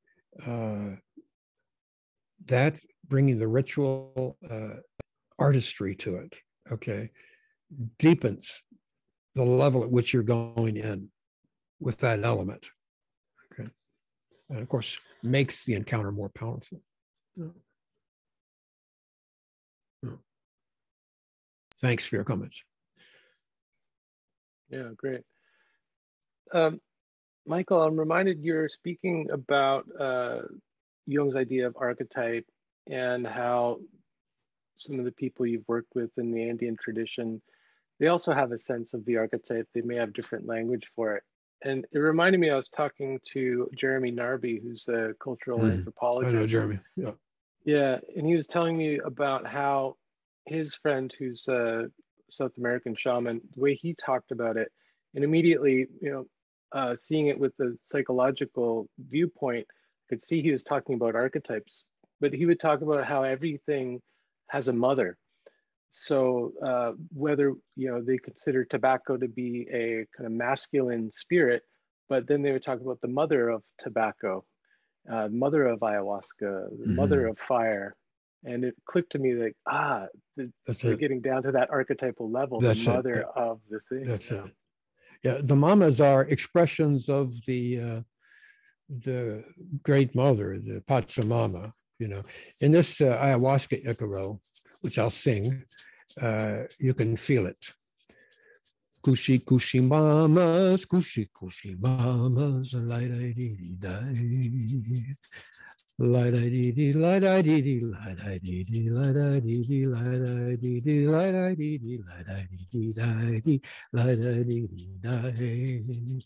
Uh, that bringing the ritual uh, artistry to it, okay, deepens the level at which you're going in with that element. And of course, makes the encounter more powerful. Yeah. Yeah. Thanks for your comments. Yeah, great. Um, Michael, I'm reminded you're speaking about uh, Jung's idea of archetype and how some of the people you've worked with in the Andean tradition, they also have a sense of the archetype. They may have different language for it. And it reminded me, I was talking to Jeremy Narby, who's a cultural mm. anthropologist. I know Jeremy, yeah. Yeah, and he was telling me about how his friend, who's a South American shaman, the way he talked about it, and immediately, you know, uh, seeing it with the psychological viewpoint, I could see he was talking about archetypes, but he would talk about how everything has a mother. So uh, whether, you know, they consider tobacco to be a kind of masculine spirit, but then they would talk about the mother of tobacco, uh, mother of ayahuasca, mm-hmm. mother of fire. And it clicked to me that, ah, the, they're it. getting down to that archetypal level, that's the mother it. of the thing. That's yeah. it. Yeah, the mamas are expressions of the, uh, the great mother, the Pachamama, you know. In this uh, ayahuasca Icaro, which I'll sing, uh, you can feel it. Kushi kushi mamas, kushi kushi mamas, light I dee dee, light I dee dee, light I dee dee, light I dee dee, light I dee dee, light I dee dee, light I dee dee, light I dee dee, light I dee dee.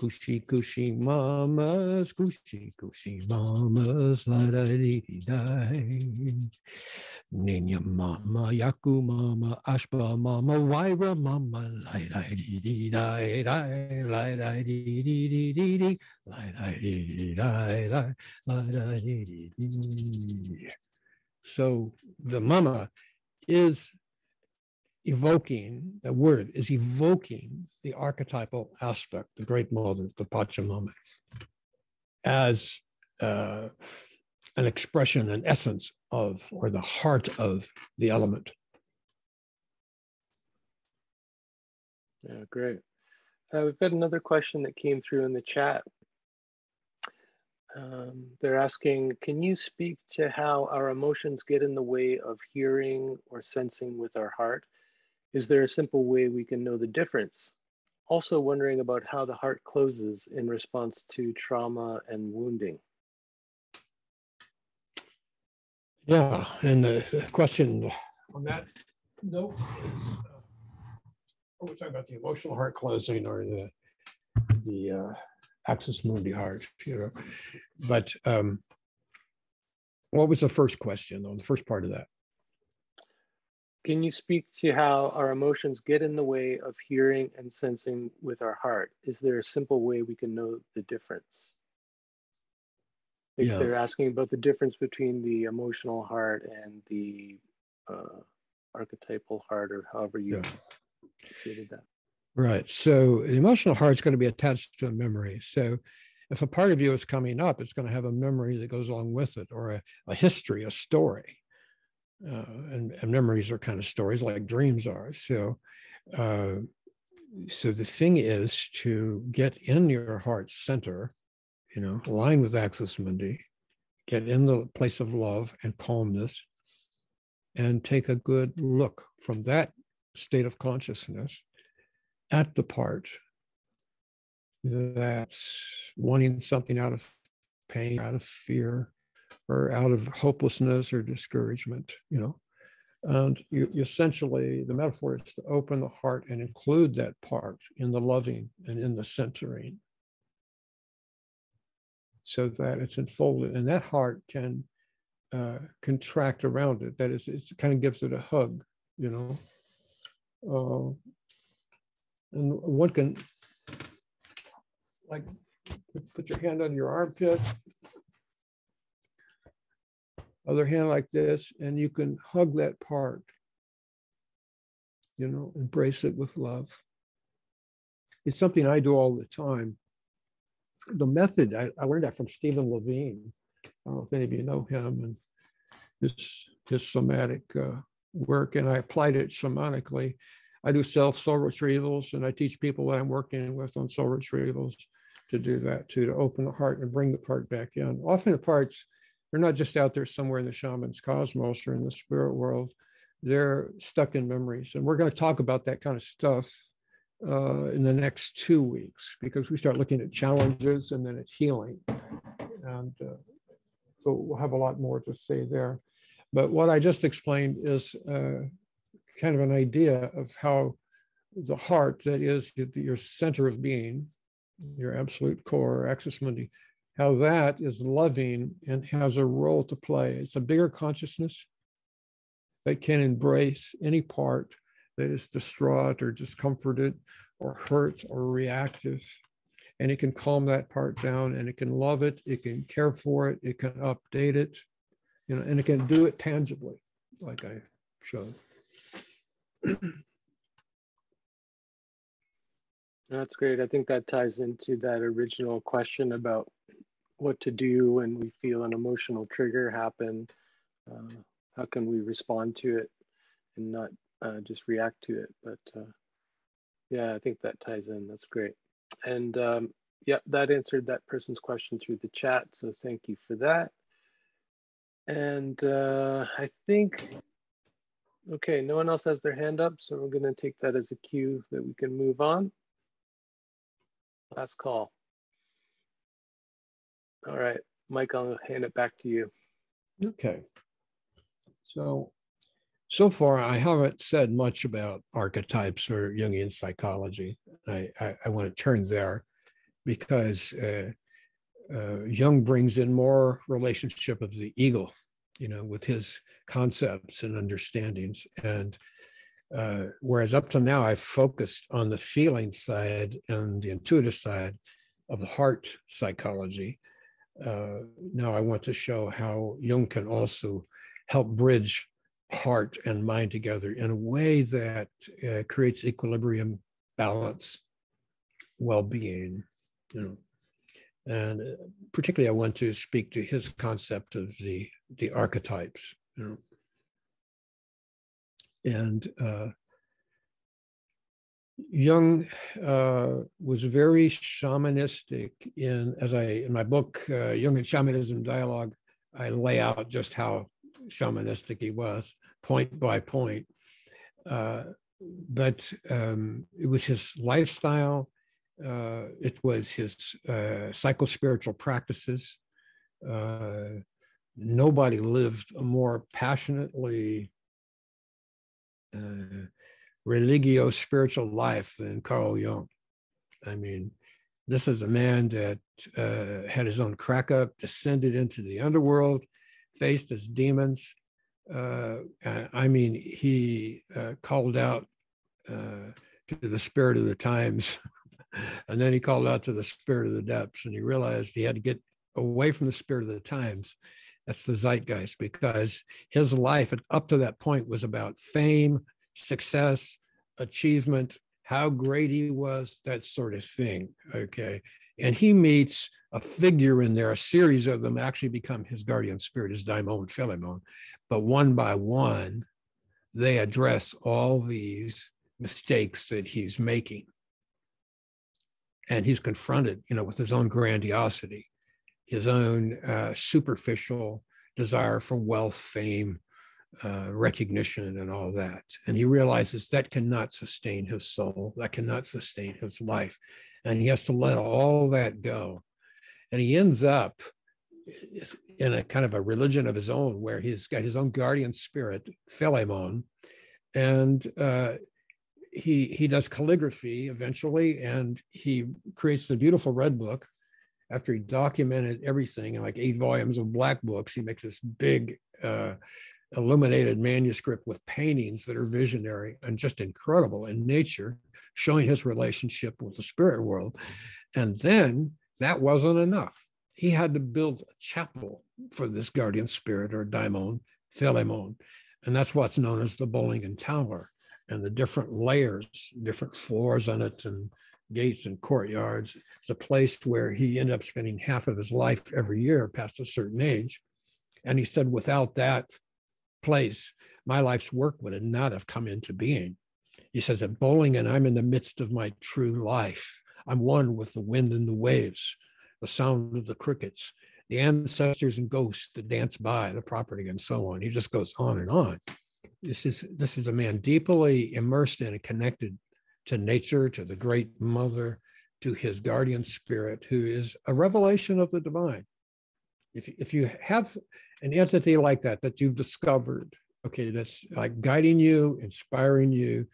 Kushi kushi mamas, kushi kushi mamas, la da dee dee. Ninya mama, yaku mama, ashpa mama, waira mama, la da dee dee dee, la da dee dee dee dee, la da dee dee dee, la da dee dee. So the mama is evoking, the word is evoking the archetypal aspect, the great mother, the Pachamama, as uh, an expression, an essence of, or the heart of the element. Yeah, great. Uh, we've got another question that came through in the chat. Um, they're asking, can you speak to how our emotions get in the way of hearing or sensing with our heart? Is there a simple way we can know the difference? Also wondering about how the heart closes in response to trauma and wounding. Yeah, and the question on that note is, uh, we're talking about the emotional heart closing or the, the uh, axis mundi heart, you know. But um, what was the first question on the first part of that? Can you speak to how our emotions get in the way of hearing and sensing with our heart? Is there a simple way we can know the difference? I think yeah. They're asking about the difference between the emotional heart and the uh, archetypal heart, or however you yeah. stated that. Right. So the emotional heart is going to be attached to a memory. So if a part of you is coming up, it's going to have a memory that goes along with it, or a, a history, a story. Uh, and, and memories are kind of stories, like dreams are. So, uh, so the thing is to get in your heart center, you know, align with Axis Mundi, get in the place of love and calmness, and take a good look from that state of consciousness at the part that's wanting something out of pain, out of fear, or out of hopelessness or discouragement, you know. And you, you essentially, the metaphor is to open the heart and include that part in the loving and in the centering, so that it's enfolded. And that heart can uh, contract around it. That is, it kind of gives it a hug, you know. Uh, and one can, like, put your hand on your armpit, other hand like this, and you can hug that part, you know, embrace it with love. It's something I do all the time. The method, I, I learned that from Stephen Levine. I don't know if any of you know him and his, his somatic uh, work, and I applied it shamanically. I do self soul retrievals, and I teach people that I'm working with on soul retrievals to do that too, to open the heart and bring the part back in. Often the parts, they're not just out there somewhere in the shaman's cosmos or in the spirit world. They're stuck in memories. And we're going to talk about that kind of stuff uh, in the next two weeks, because we start looking at challenges and then at healing. And uh, so we'll have a lot more to say there. But what I just explained is uh, kind of an idea of how the heart, that is your center of being, your absolute core, Axis Mundi, how that is loving and has a role to play. It's a bigger consciousness that can embrace any part that is distraught or discomforted or hurt or reactive. And it can calm that part down, and it can love it, it can care for it, it can update it, you know, and it can do it tangibly, like I showed. That's great. I think that ties into that original question about what to do when we feel an emotional trigger happen. Uh, how can we respond to it and not uh, just react to it? But uh, yeah, I think that ties in. That's great. And um, Yep, that answered that person's question through the chat, so thank you for that. And uh, I think, okay, no one else has their hand up, so we're gonna take that as a cue that we can move on. Last call. All right, Mike, I'll hand it back to you. Okay, so, so far I haven't said much about archetypes or Jungian psychology. I, I, I wanna turn there, because uh, uh, Jung brings in more relationship of the ego, you know, with his concepts and understandings. And uh, whereas up to now, I've focused on the feeling side and the intuitive side of the heart psychology. Uh, now I want to show how Jung can also help bridge heart and mind together in a way that uh, creates equilibrium, balance, well-being. You know, and particularly I want to speak to his concept of the, the archetypes, you know. And uh, Jung uh, was very shamanistic in, as I, in my book, uh, Jung and Shamanism Dialogue, I lay out just how shamanistic he was, point by point. Uh, but um, it was his lifestyle. Uh, it was his uh, psychospiritual practices. Uh, nobody lived a more passionately uh, religio spiritual life than Carl Jung. I mean, this is a man that uh, had his own crack up, descended into the underworld, faced his demons. Uh, I mean, he uh, called out uh, to the spirit of the times. And then he called out to the spirit of the depths, and he realized he had to get away from the spirit of the times. That's the zeitgeist, because his life up to that point was about fame, success, achievement, how great he was, that sort of thing, okay? And he meets a figure in there, a series of them actually become his guardian spirit, his daimon and Philemon. But one by one, they address all these mistakes that he's making. And he's confronted, you know, with his own grandiosity, his own uh, superficial desire for wealth, fame, uh, recognition, and all that. And he realizes that cannot sustain his soul, that cannot sustain his life. And he has to let all that go. And he ends up in a kind of a religion of his own, where he's got his own guardian spirit, Philemon, and uh, He, he does calligraphy eventually, and he creates the beautiful red book after he documented everything in like eight volumes of black books. He makes this big uh, illuminated manuscript with paintings that are visionary and just incredible in nature, showing his relationship with the spirit world. And then that wasn't enough. He had to build a chapel for this guardian spirit or daimon, Philemon, and that's what's known as the Bollingen Tower, and the different layers, different floors on it, and gates and courtyards. It's a place where he ended up spending half of his life every year past a certain age. And he said, without that place, my life's work would have not have come into being. He says, at Bollingen, I'm in the midst of my true life. I'm one with the wind and the waves, the sound of the crickets, the ancestors and ghosts that dance by the property, and so on. He just goes on and on. This is, this is a man deeply immersed in and connected to nature, to the great mother, to his guardian spirit, who is a revelation of the divine. If, if you have an entity like that, that you've discovered, okay, that's like guiding you, inspiring you,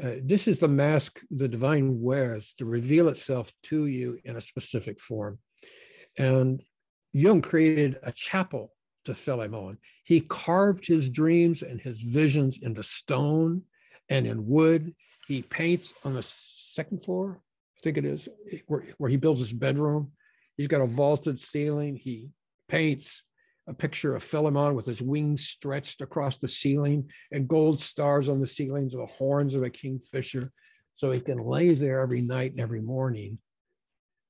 uh, this is the mask the divine wears to reveal itself to you in a specific form. And Jung created a chapel to Philemon. He carved his dreams and his visions into stone and in wood. He paints on the second floor, I think it is, where, where he builds his bedroom. He's got a vaulted ceiling. He paints a picture of Philemon with his wings stretched across the ceiling and gold stars on the ceilings of the horns of a kingfisher, so he can lay there every night and every morning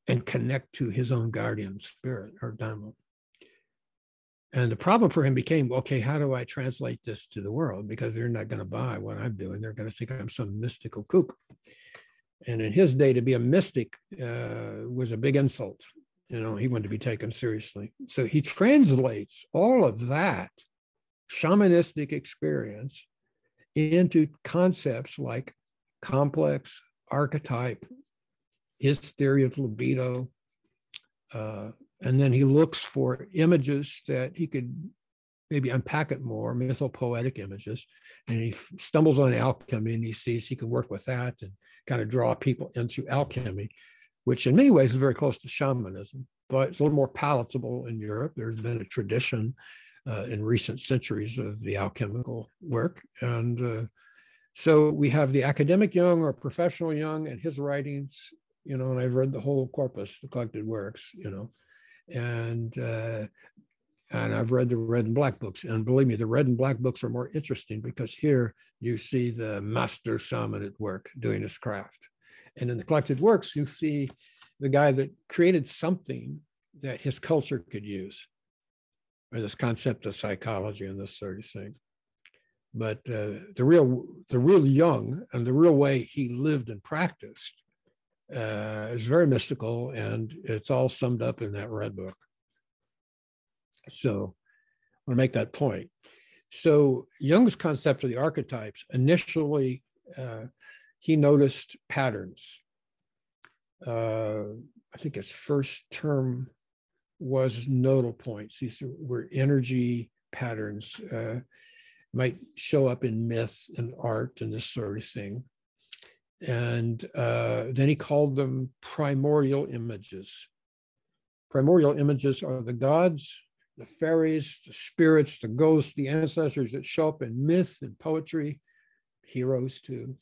and connect to his own guardian spirit or daimon. And the problem for him became, okay, how do I translate this to the world? Because they're not going to buy what I'm doing. They're going to think I'm some mystical kook. And in his day, to be a mystic uh, was a big insult. You know, he wanted to be taken seriously. So he translates all of that shamanistic experience into concepts like complex, archetype, his theory of libido. Uh, and then he looks for images that he could maybe unpack it more, mythopoetic images. And he stumbles on alchemy and he sees he can work with that and kind of draw people into alchemy, which in many ways is very close to shamanism, but it's a little more palatable in Europe. There's been a tradition uh, in recent centuries of the alchemical work. And uh, so we have the academic Jung or professional Jung and his writings, you know, and I've read the whole corpus, the collected works, you know, and uh, and I've read the red and black books. And believe me, the red and black books are more interesting because here you see the master shaman at work doing his craft. And in the collected works, you see the guy that created something that his culture could use, or this concept of psychology and this sort of thing. But uh, the real, the real Jung and the real way he lived and practiced uh, is very mystical, and it's all summed up in that red book. So I want to make that point. So Jung's concept of the archetypes initially. Uh, He noticed patterns. Uh, I think his first term was nodal points. These were energy patterns, uh, might show up in myth and art and this sort of thing. And uh, then he called them primordial images. Primordial images are the gods, the fairies, the spirits, the ghosts, the ancestors that show up in myth and poetry, heroes too.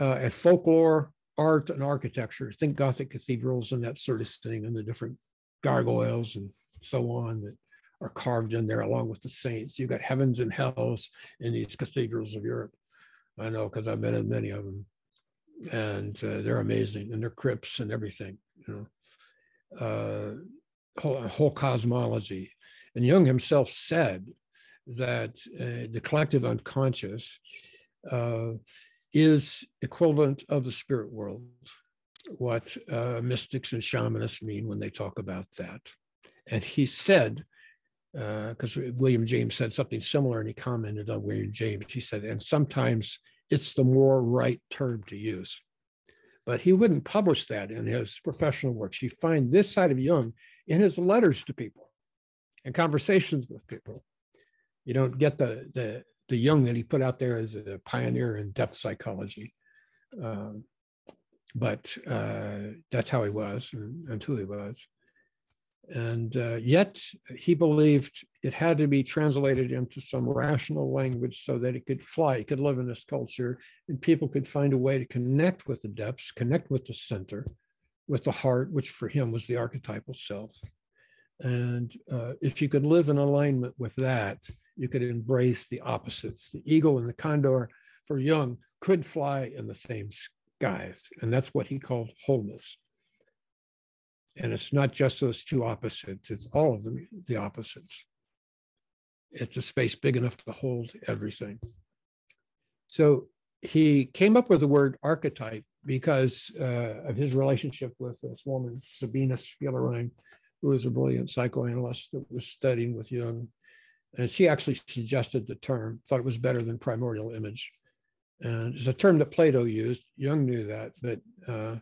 Uh, and folklore, art, and architecture. Think Gothic cathedrals and that sort of thing, and the different gargoyles and so on that are carved in there along with the saints. You've got heavens and hells in these cathedrals of Europe. I know, because I've been in many of them. And uh, they're amazing, and they're crypts and everything, you know, uh, whole, whole cosmology. And Jung himself said that uh, the collective unconscious uh, is equivalent of the spirit world, what uh, mystics and shamanists mean when they talk about that. And he said, because uh, William James said something similar, and he commented on William James, he said, and sometimes it's the more right term to use. But he wouldn't publish that in his professional works. You find this side of Jung in his letters to people and conversations with people. You don't get the, the the Jung that he put out there as a pioneer in depth psychology. Um, but uh, that's how he was and, and who he was. And uh, yet he believed it had to be translated into some rational language so that it could fly, it could live in this culture, and people could find a way to connect with the depths, connect with the center, with the heart, which for him was the archetypal self. And uh, if you could live in alignment with that, you could embrace the opposites. The eagle and the condor for Jung could fly in the same skies. And that's what he called wholeness. And it's not just those two opposites, it's all of them, the opposites. It's a space big enough to hold everything. So he came up with the word archetype because uh, of his relationship with this woman, Sabina Spielrein, who was a brilliant psychoanalyst that was studying with Jung. And she actually suggested the term, thought it was better than primordial image. And it's a term that Plato used. Jung knew that, but uh,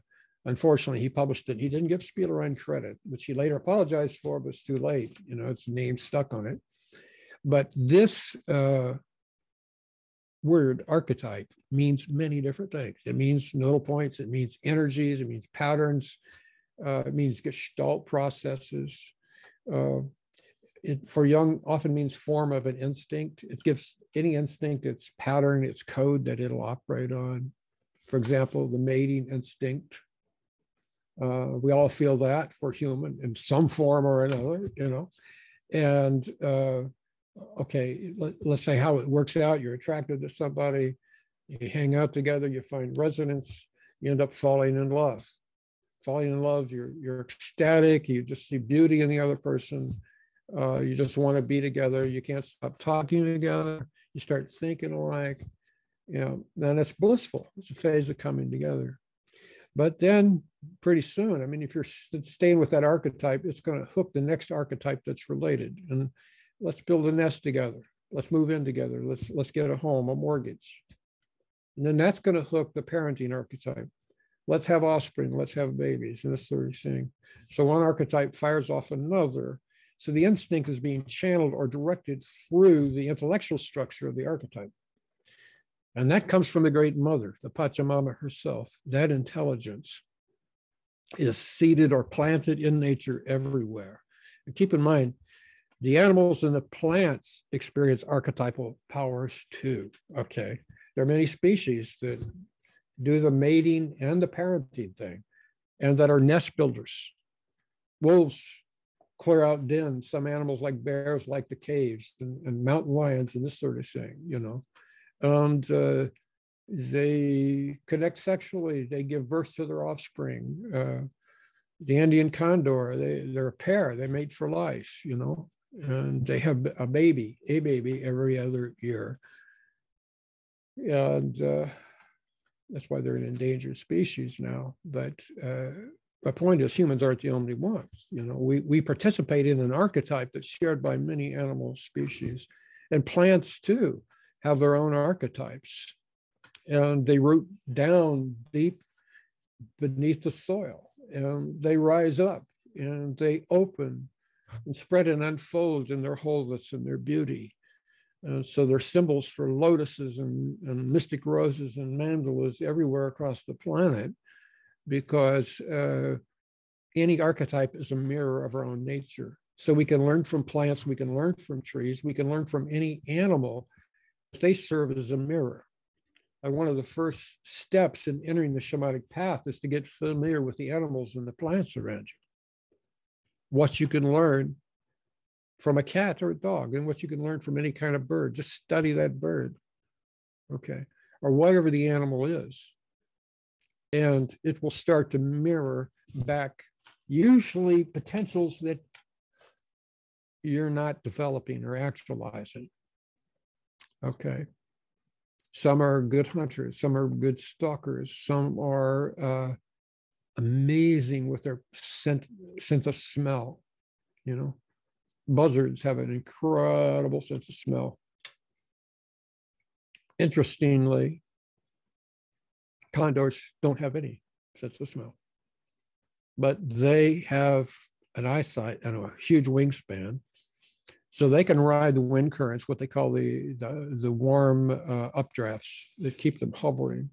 unfortunately he published it. He didn't give Spielrein credit, which he later apologized for, but it's too late. You know, it's name stuck on it. But this uh, word archetype means many different things. It means nodal points. It means energies. It means patterns. Uh, it means gestalt processes. Uh, It, for Jung, often means form of an instinct. It gives any instinct its pattern, its code that it'll operate on. For example, the mating instinct. Uh, we all feel that for human in some form or another, you know. And uh, okay, let, let's say how it works out. You're attracted to somebody, you hang out together, you find resonance, you end up falling in love. Falling in love, you're, you're ecstatic, you just see beauty in the other person. Uh, you just want to be together. You can't stop talking together. You start thinking alike. You know, now that's blissful. It's a phase of coming together. But then pretty soon, I mean, if you're staying with that archetype, it's going to hook the next archetype that's related. And let's build a nest together. Let's move in together. Let's, let's get a home, a mortgage. And then that's going to hook the parenting archetype. Let's have offspring. Let's have babies and this sort of thing. So one archetype fires off another. So the instinct is being channeled or directed through the intellectual structure of the archetype. And that comes from the great mother, the Pachamama herself. That intelligence is seeded or planted in nature everywhere. And keep in mind, the animals and the plants experience archetypal powers too, okay? There are many species that do the mating and the parenting thing and that are nest builders. Wolves clear out dens. Some animals like bears like the caves and, and mountain lions and this sort of thing, you know. And uh, they connect sexually. They give birth to their offspring. Uh, the Indian condor, they, they're a pair. They mate for life, you know. And they have a baby, a baby every other year. And uh, that's why they're an endangered species now. But uh, my point is humans aren't the only ones. You know, we, we participate in an archetype that's shared by many animal species, and plants too have their own archetypes. And they root down deep beneath the soil, and they rise up and they open and spread and unfold in their wholeness and their beauty. And so they're symbols for lotuses and, and mystic roses and mandalas everywhere across the planet, because uh, any archetype is a mirror of our own nature. So we can learn from plants, we can learn from trees, we can learn from any animal. They serve as a mirror. And one of the first steps in entering the shamanic path is to get familiar with the animals and the plants around you. What you can learn from a cat or a dog, and what you can learn from any kind of bird. Just study that bird, okay? Or whatever the animal is. And it will start to mirror back, usually potentials that you're not developing or actualizing, okay? Some are good hunters, some are good stalkers, some are uh, amazing with their scent, sense of smell, you know? Buzzards have an incredible sense of smell. Interestingly, condors don't have any sense of smell, but they have an eyesight and a huge wingspan. So they can ride the wind currents, what they call the, the, the warm uh, updrafts that keep them hovering.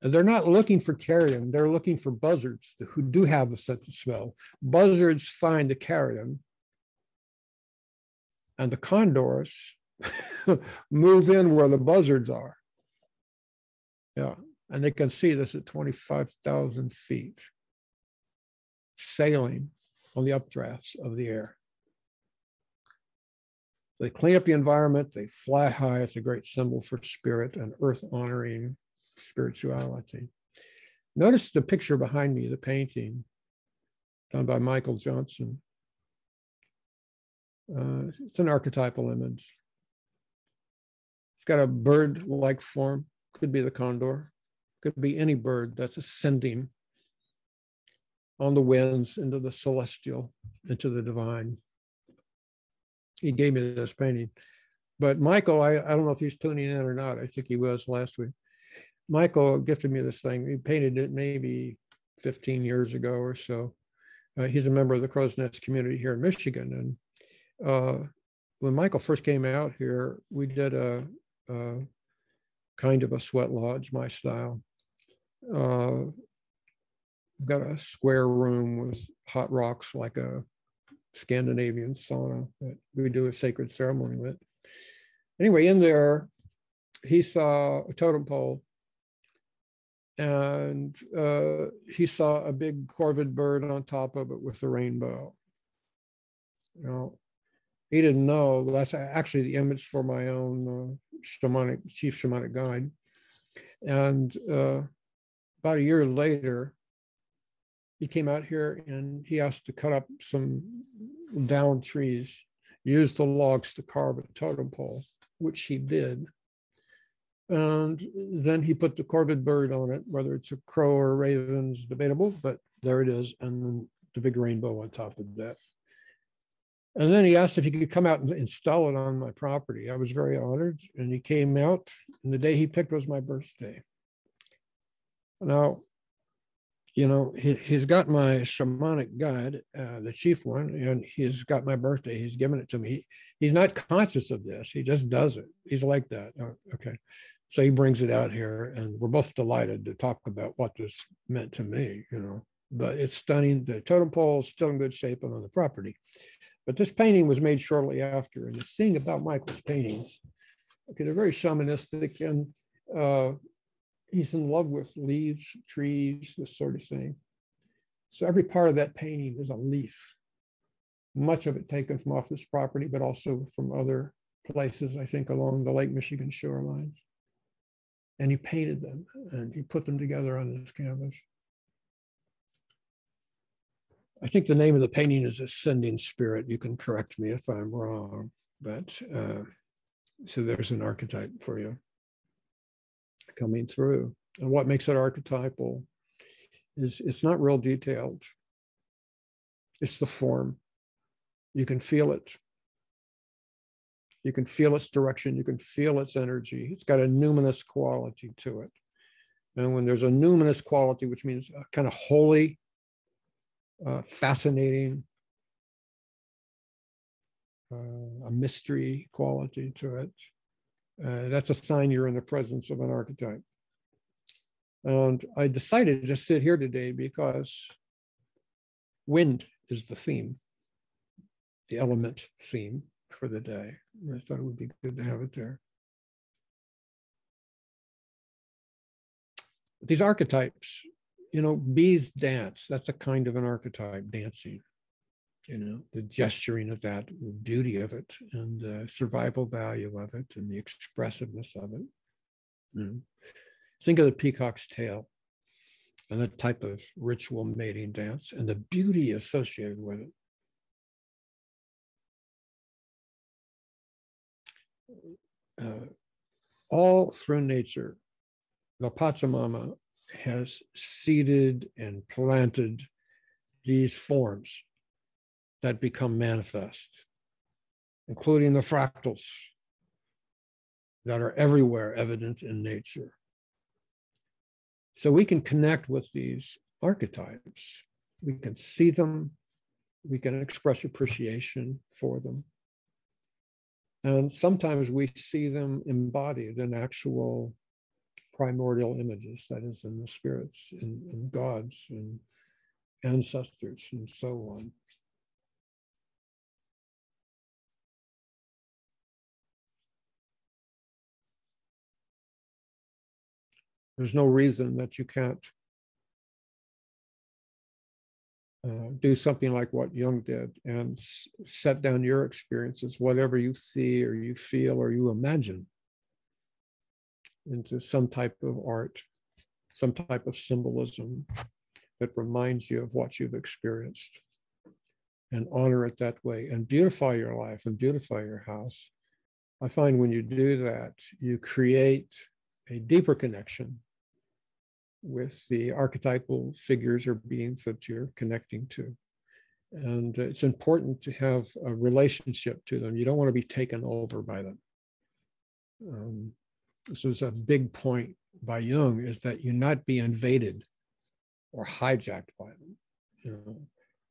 And they're not looking for carrion, they're looking for buzzards who do have a sense of smell. Buzzards find the carrion, and the condors move in where the buzzards are. Yeah, and they can see this at twenty-five thousand feet, sailing on the updrafts of the air. So they clean up the environment, they fly high. It's a great symbol for spirit and earth-honoring spirituality. Notice the picture behind me, the painting done by Michael Johnson. Uh, it's an archetypal image. It's got a bird-like form. Could be the condor. Could be any bird that's ascending on the winds into the celestial, into the divine. He gave me this painting. But Michael, I, I don't know if he's tuning in or not. I think he was last week. Michael gifted me this thing. He painted it maybe fifteen years ago or so. Uh, he's a member of the Crow's Nest community here in Michigan. And Uh, when Michael first came out here, we did a, a kind of a sweat lodge, my style. Uh, we've got a square room with hot rocks like a Scandinavian sauna that we do a sacred ceremony with. Anyway, in there, he saw a totem pole, and uh, he saw a big corvid bird on top of it with the rainbow. You know, he didn't know, that's actually the image for my own uh, shamanic, chief shamanic guide. And uh, about a year later, he came out here and he asked to cut up some downed trees, use the logs to carve a totem pole, which he did. And then he put the corvid bird on it, whether it's a crow or a raven is debatable, but there it is. And then the big rainbow on top of that. And then he asked if he could come out and install it on my property. I was very honored. And he came out, and the day he picked was my birthday. Now, you know, he, he's got my shamanic guide, uh, the chief one, and he's got my birthday. He's given it to me. He, he's not conscious of this. He just does it. He's like that. Oh, okay. So he brings it out here, and we're both delighted to talk about what this meant to me, you know. But it's stunning. The totem pole is still in good shape and on the property. But this painting was made shortly after. And the thing about Michael's paintings, okay, they're very shamanistic, and uh, he's in love with leaves, trees, this sort of thing. So every part of that painting is a leaf, much of it taken from off this property, but also from other places, I think, along the Lake Michigan shoreline. And he painted them, and he put them together on this canvas. I think the name of the painting is Ascending Spirit. You can correct me if I'm wrong, but uh, so there's an archetype for you coming through. And what makes it archetypal is it's not real detailed. It's the form. You can feel it. You can feel its direction. You can feel its energy. It's got a numinous quality to it. And when there's a numinous quality, which means kind of holy, Uh, fascinating, uh, a mystery quality to it. Uh, that's a sign you're in the presence of an archetype. And I decided to sit here today because wind is the theme, the element theme for the day. And I thought it would be good to have it there. These archetypes, you know, bees dance. That's a kind of an archetype, dancing, you know, the gesturing of that, the beauty of it, and the survival value of it, and the expressiveness of it. You know, think of the peacock's tail and the type of ritual mating dance and the beauty associated with it. Uh, all through nature, the Pachamama has seeded and planted these forms that become manifest, including the fractals that are everywhere evident in nature. So we can connect with these archetypes. We can see them. We can express appreciation for them. And sometimes we see them embodied in actual primordial images, that is, in the spirits, in, in gods, and ancestors, and so on. There's no reason that you can't uh, do something like what Jung did and set down your experiences, whatever you see or you feel or you imagine, into some type of art, some type of symbolism that reminds you of what you've experienced, and honor it that way and beautify your life and beautify your house. I find when you do that, you create a deeper connection with the archetypal figures or beings that you're connecting to. And it's important to have a relationship to them. You don't want to be taken over by them. Um, This is a big point by Jung, is that you not be invaded or hijacked by them. You know,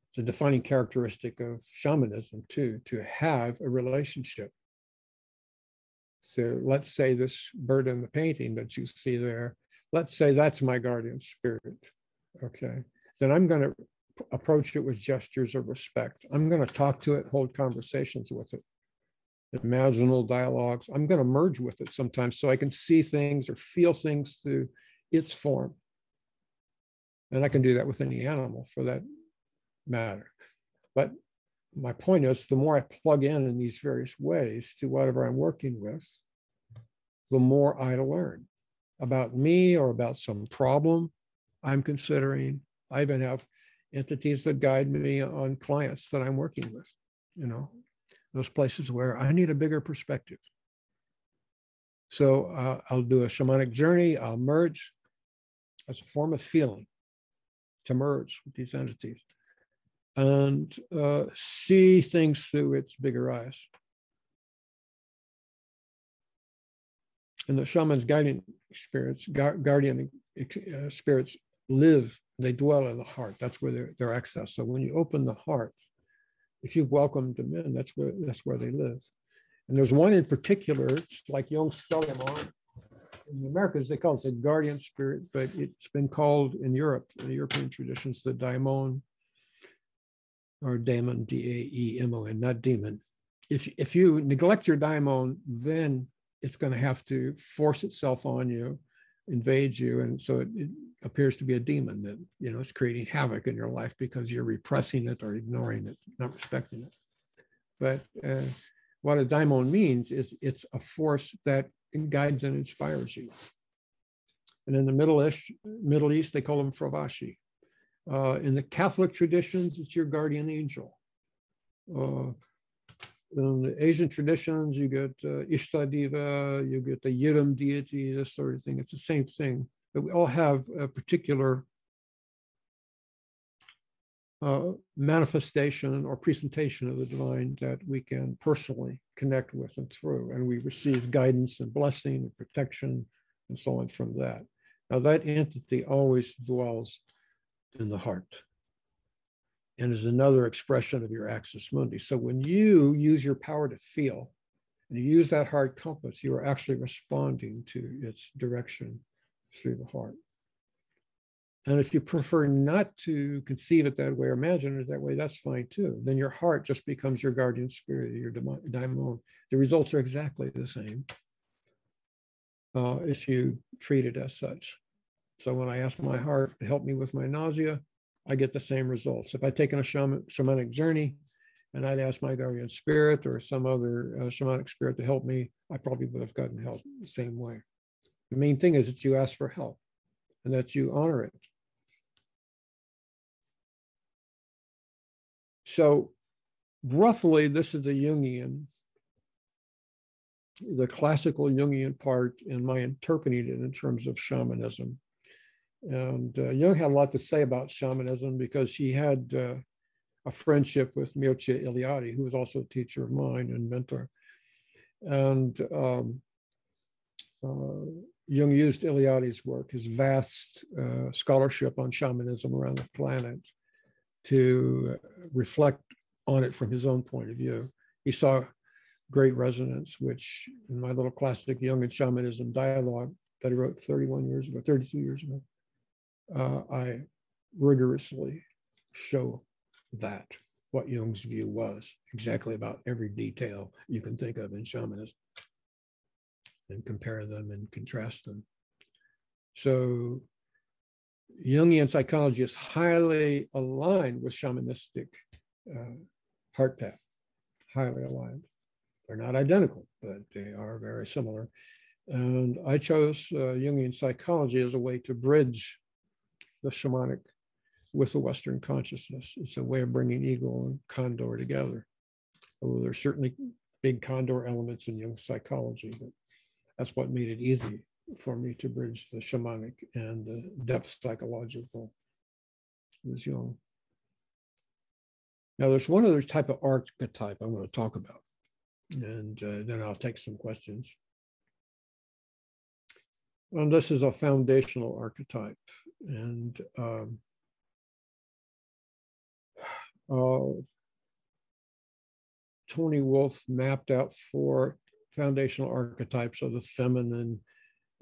it's a defining characteristic of shamanism too, to have a relationship. So let's say this bird in the painting that you see there, let's say that's my guardian spirit, okay? Then I'm gonna approach it with gestures of respect. I'm gonna talk to it, hold conversations with it, imaginal dialogues. I'm going to merge with it sometimes so I can see things or feel things through its form. And I can do that with any animal for that matter. But my point is, the more I plug in in these various ways to whatever I'm working with, the more I learn about me or about some problem I'm considering. I even have entities that guide me on clients that I'm working with, you know, those places where I need a bigger perspective. So uh, I'll do a shamanic journey. I'll merge. That's a form of feeling, to merge with these entities and uh, see things through its bigger eyes. And the shaman's guiding spirits, guardian spirits live, they dwell in the heart. That's where they're, they're accessed. So when you open the heart, if you welcome them in, that's where, that's where they live. And there's one in particular, it's like Jung's Philemon. In the Americas, they call it the guardian spirit, but it's been called in Europe, in the European traditions, the daimon, or daemon, D A E M O N, not demon. If, if you neglect your daimon, then it's going to have to force itself on you, invade you. And so it, it appears to be a demon that, you know, it's creating havoc in your life because you're repressing it or ignoring it, not respecting it. But uh, what a daimon means is it's a force that guides and inspires you. And in the Middle East, Middle East they call them Fravashi. Uh, in the Catholic traditions, it's your guardian angel. Uh, In the Asian traditions, you get uh, Ishtadeva, you get the Yiram deity, this sort of thing. It's the same thing, but we all have a particular uh, manifestation or presentation of the divine that we can personally connect with and through, and we receive guidance and blessing and protection and so on from that. Now that entity always dwells in the heart, and is another expression of your axis mundi. So when you use your power to feel, and you use that heart compass, you are actually responding to its direction through the heart. And if you prefer not to conceive it that way or imagine it that way, that's fine too. Then your heart just becomes your guardian spirit, your daimon. The results are exactly the same uh, if you treat it as such. So when I ask my heart to help me with my nausea, I get the same results. If I'd taken a shaman, shamanic journey and I'd asked my guardian spirit or some other uh, shamanic spirit to help me, I probably would have gotten help the same way. The main thing is that you ask for help and that you honor it. So roughly, this is the Jungian, the classical Jungian part in my interpreting it in terms of shamanism. And uh, Jung had a lot to say about shamanism because he had uh, a friendship with Mircea Eliade, who was also a teacher of mine and mentor. And um, uh, Jung used Eliade's work, his vast uh, scholarship on shamanism around the planet, to reflect on it from his own point of view. He saw great resonance, which in my little classic Jung and Shamanism dialogue that I wrote thirty-one years ago, thirty-two years ago, Uh, I rigorously show that, what Jung's view was, exactly about every detail you can think of in shamanism, and compare them and contrast them. So Jungian psychology is highly aligned with shamanistic uh, heart path, highly aligned. They're not identical, but they are very similar. And I chose uh, Jungian psychology as a way to bridge the shamanic with the Western consciousness. It's a way of bringing eagle and condor together. Although there's certainly big condor elements in Jung's psychology, but that's what made it easy for me to bridge the shamanic and the depth psychological with Jung. Now there's one other type of archetype I want to talk about, and uh, then I'll take some questions. And this is a foundational archetype, and um, uh, Tony Wolff mapped out four foundational archetypes of the feminine,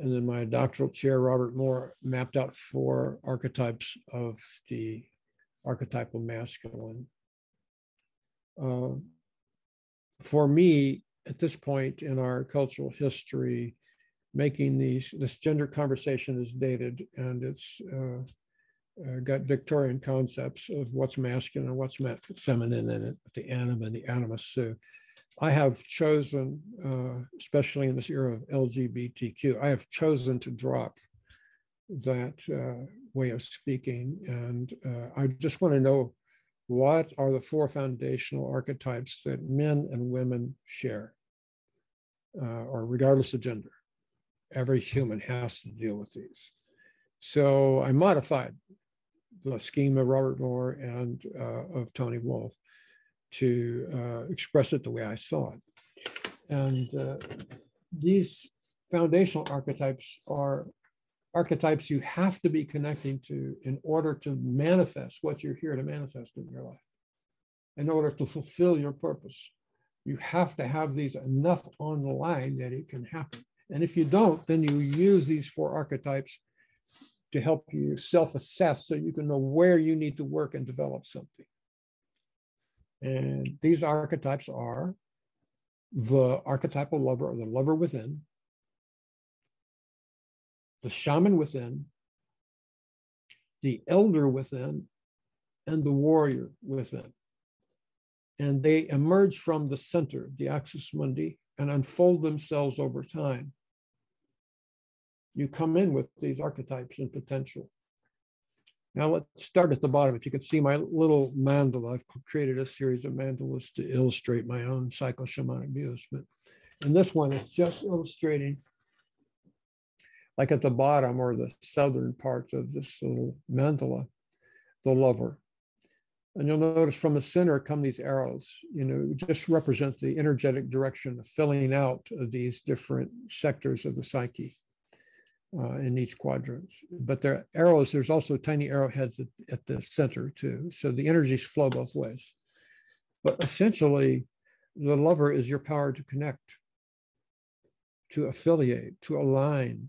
and then my doctoral chair, Robert Moore, mapped out four archetypes of the archetypal masculine. Uh, for me, at this point in our cultural history, making these, this gender conversation is dated, and it's uh, uh, got Victorian concepts of what's masculine and what's feminine in it, the anim and the animus Sioux. I have chosen, uh, especially in this era of L G B T Q, I have chosen to drop that uh, way of speaking. And uh, I just want to know, what are the four foundational archetypes that men and women share, uh, or regardless of gender? every human has to deal with these. So I modified the scheme of Robert Moore and uh, of Tony Wolff to uh, express it the way I saw it. And uh, these foundational archetypes are archetypes you have to be connecting to in order to manifest what you're here to manifest in your life, in order to fulfill your purpose. You have to have these enough on the line that it can happen. And if you don't, then you use these four archetypes to help you self-assess so you can know where you need to work and develop something. And these archetypes are the archetypal lover, or the lover within, the shaman within, the elder within, and the warrior within. And they emerge from the center, the axis mundi, and unfold themselves over time. You come in with these archetypes and potential. Now let's start at the bottom. If you can see my little mandala, I've created a series of mandalas to illustrate my own psycho-shamanic views. But in this one, it's just illustrating, like at the bottom or the southern part of this little mandala, the lover. And you'll notice from the center come these arrows, you know, just represent the energetic direction of filling out of these different sectors of the psyche uh, in each quadrant. But there are arrows, there's also tiny arrowheads at, at the center too. So the energies flow both ways. But essentially, the lover is your power to connect, to affiliate, to align,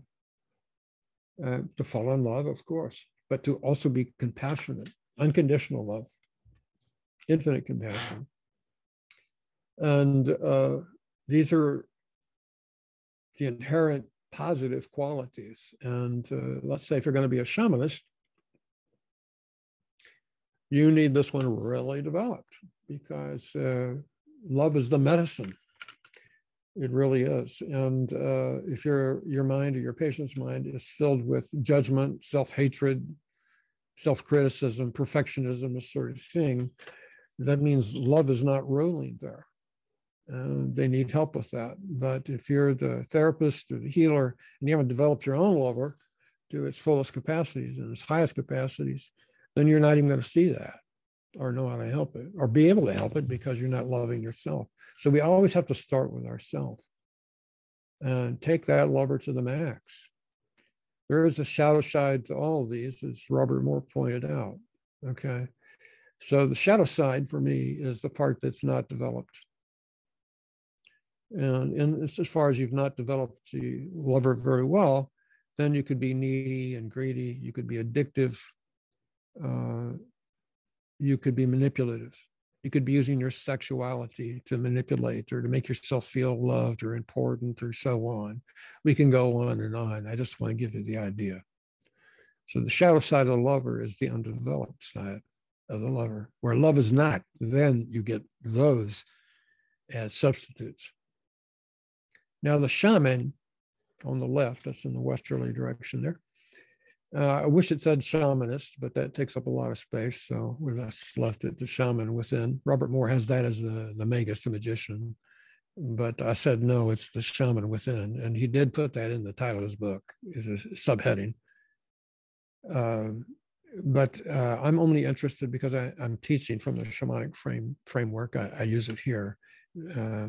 uh, to fall in love, of course, but to also be compassionate, unconditional love. Infinite compassion. And uh, these are the inherent positive qualities. And uh, let's say if you're going to be a shamanist, you need this one really developed, because uh, love is the medicine. It really is. And uh, if your your mind or your patient's mind is filled with judgment, self-hatred, self-criticism, perfectionism, this sort of thing, that means love is not ruling there. Uh, they need help with that. But if you're the therapist or the healer and you haven't developed your own lover to its fullest capacities and its highest capacities, then you're not even going to see that or know how to help it or be able to help it, because you're not loving yourself. So we always have to start with ourselves and take that lover to the max. There is a shadow side to all of these, as Robert Moore pointed out, okay? So the shadow side for me is the part that's not developed. And in, as far as you've not developed the lover very well, then you could be needy and greedy. You could be addictive. Uh, you could be manipulative. You could be using your sexuality to manipulate or to make yourself feel loved or important or so on. We can go on and on. I just want to give you the idea. So the shadow side of the lover is the undeveloped side of the lover, where love is not, then you get those as substitutes. Now the shaman on the left, that's in the westerly direction there. Uh, I wish it said shamanist, but that takes up a lot of space, so we just left it the shaman within. Robert Moore has that as the, the magus, the magician, but I said, no, it's the shaman within. And he did put that in the title of his book, is a subheading. Uh, But uh, I'm only interested because I, I'm teaching from the shamanic frame, framework. I, I use it here. Uh,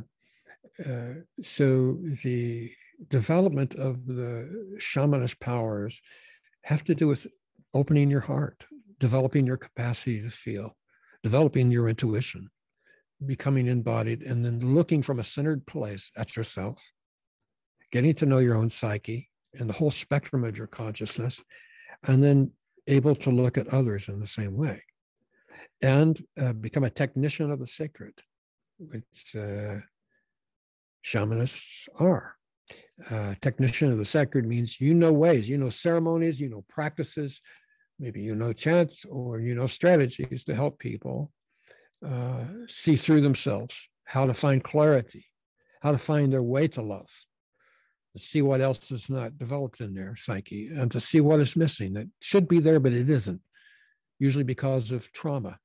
uh, so the development of the shamanist powers have to do with opening your heart, developing your capacity to feel, developing your intuition, becoming embodied, and then looking from a centered place at yourself, getting to know your own psyche and the whole spectrum of your consciousness, and then able to look at others in the same way, and uh, become a technician of the sacred, which uh, shamanists are. Uh, technician of the sacred means you know ways, you know ceremonies, you know practices, maybe you know chants, or you know strategies to help people uh, see through themselves, how to find clarity, how to find their way to love, to see what else is not developed in their psyche, and to see what is missing that should be there, but it isn't, usually because of trauma.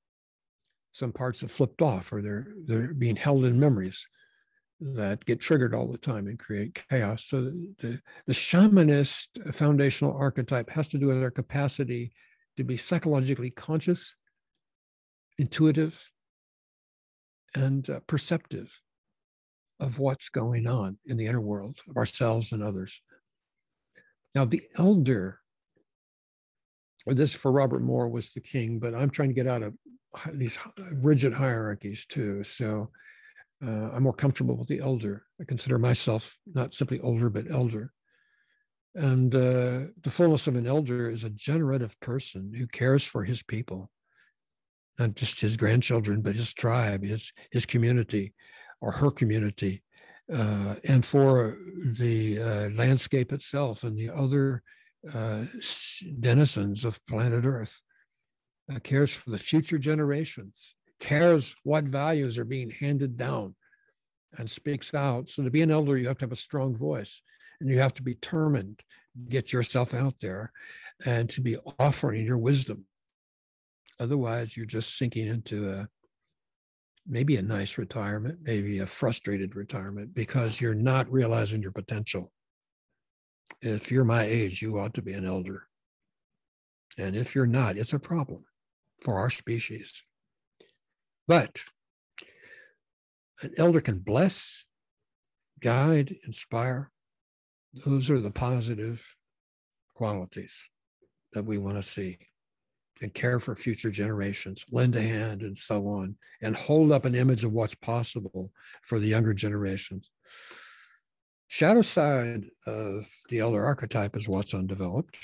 Some parts have flipped off, or they're, they're being held in memories that get triggered all the time and create chaos. So the, the, the shamanist foundational archetype has to do with our capacity to be psychologically conscious, intuitive, and uh, perceptive of what's going on in the inner world of ourselves and others. Now, the elder, or this for Robert Moore was the king, but I'm trying to get out of these rigid hierarchies too. So uh, I'm more comfortable with the elder. I consider myself not simply older, but elder. And uh, the fullness of an elder is a generative person who cares for his people, not just his grandchildren, but his tribe, his, his community or her community, uh, and for the uh, landscape itself and the other uh, denizens of planet Earth. Uh, cares for the future generations, cares what values are being handed down, and speaks out. So to be an elder, you have to have a strong voice, and you have to be determined to get yourself out there and to be offering your wisdom. Otherwise, you're just sinking into a, maybe a nice retirement, maybe a frustrated retirement, because you're not realizing your potential. If you're my age, you ought to be an elder. And if you're not, it's a problem for our species. But an elder can bless, guide, inspire. Those are the positive qualities that we want to see, and care for future generations, lend a hand and so on, and hold up an image of what's possible for the younger generations. Shadow side of the elder archetype is what's undeveloped.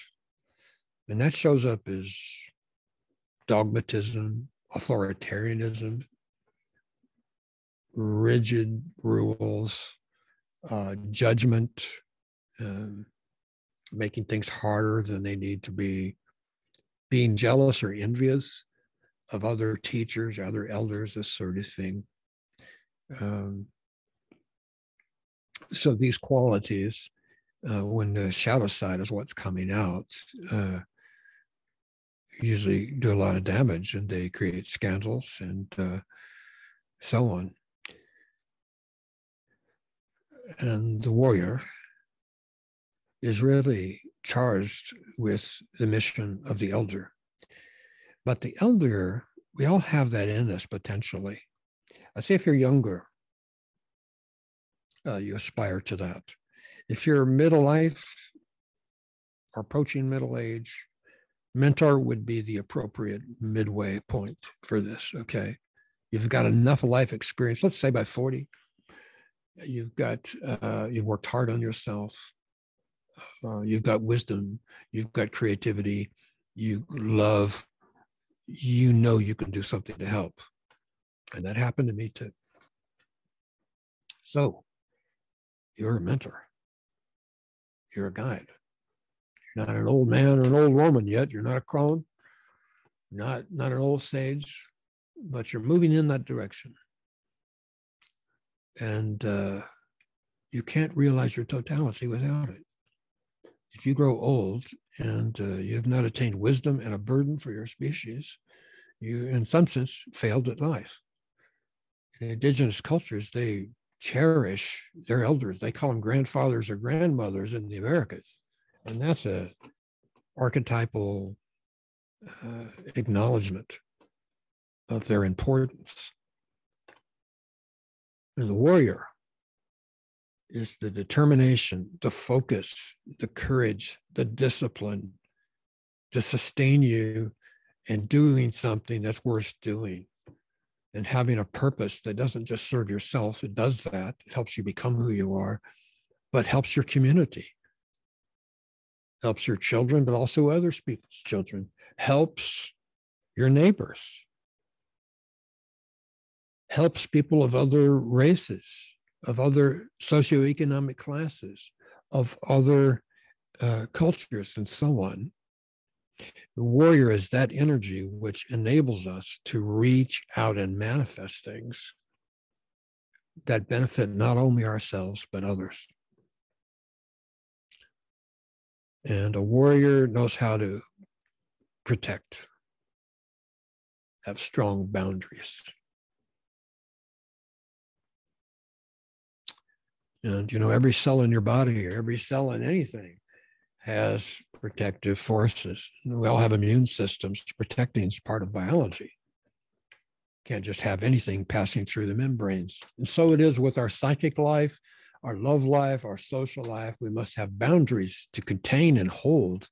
And that shows up as dogmatism, authoritarianism, rigid rules, uh, judgment, um, making things harder than they need to be, being jealous or envious of other teachers, other elders, this sort of thing. Um, so these qualities, uh, when the shadow side is what's coming out, uh, usually do a lot of damage, and they create scandals and uh, so on. And the warrior is really charged with the mission of the elder. But the elder, we all have that in us potentially. I'd say if you're younger, uh, you aspire to that. If you're middle life or approaching middle age, mentor would be the appropriate midway point for this, okay? You've got enough life experience, let's say by forty. You've got, uh, you've worked hard on yourself. Uh, you've got wisdom, you've got creativity, you love, you know you can do something to help. And that happened to me too. So you're a mentor, you're a guide. You're not an old man or an old woman yet, you're not a crone, not, not an old sage, but you're moving in that direction. And uh, you can't realize your totality without it. If you grow old and uh, you have not attained wisdom and a burden for your species, you, in some sense, failed at life. In indigenous cultures, they cherish their elders. They call them grandfathers or grandmothers in the Americas. And that's an archetypal uh, acknowledgement of their importance. And the warrior is the determination, the focus, the courage, the discipline to sustain you in doing something that's worth doing and having a purpose that doesn't just serve yourself. It does that. It helps you become who you are, but helps your community, helps your children, but also other people's children, helps your neighbors, helps people of other races, of other socioeconomic classes, of other uh, cultures, and so on. The warrior is that energy which enables us to reach out and manifest things that benefit not only ourselves, but others. And a warrior knows how to protect, have strong boundaries. And, you know, every cell in your body, every cell in anything has protective forces. We all have immune systems. Protecting is part of biology. Can't just have anything passing through the membranes. And so it is with our psychic life, our love life, our social life. We must have boundaries to contain and hold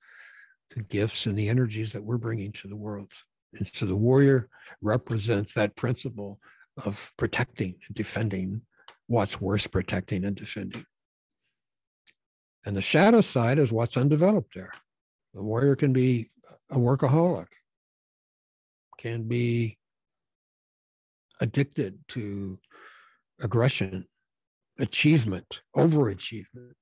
the gifts and the energies that we're bringing to the world. And so the warrior represents that principle of protecting and defending what's worth protecting and defending. And the shadow side is what's undeveloped there. The warrior can be a workaholic, can be addicted to aggression, achievement, overachievement,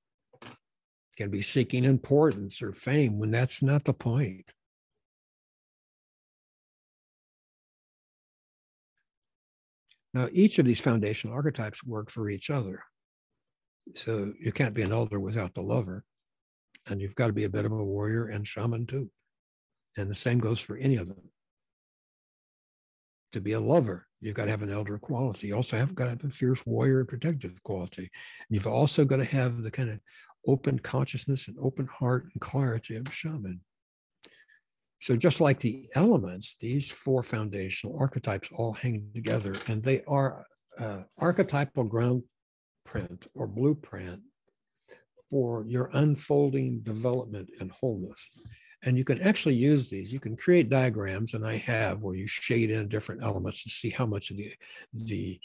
can be seeking importance or fame when that's not the point. Now, each of these foundational archetypes work for each other. So you can't be an elder without the lover, and you've got to be a bit of a warrior and shaman too. And the same goes for any of them. To be a lover, you've got to have an elder quality. You also have got to have a fierce warrior and protective quality. And you've also got to have the kind of open consciousness and open heart and clarity of a shaman. So just like the elements, these four foundational archetypes all hang together, and they are uh, archetypal ground print or blueprint for your unfolding development and wholeness. And you can actually use these. You can create diagrams, and I have, where you shade in different elements to see how much of the, the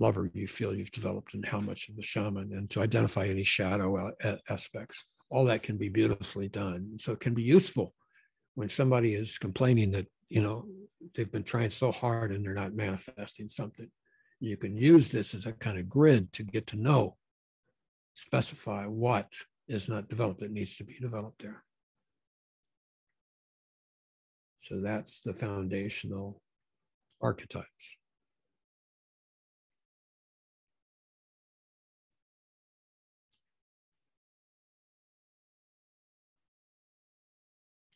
lover you feel you've developed and how much of the shaman, and to identify any shadow aspects. All that can be beautifully done. So it can be useful when somebody is complaining that, you know, they've been trying so hard and they're not manifesting something. You can use this as a kind of grid to get to know, specify what is not developed that needs to be developed there. So that's the foundational archetypes.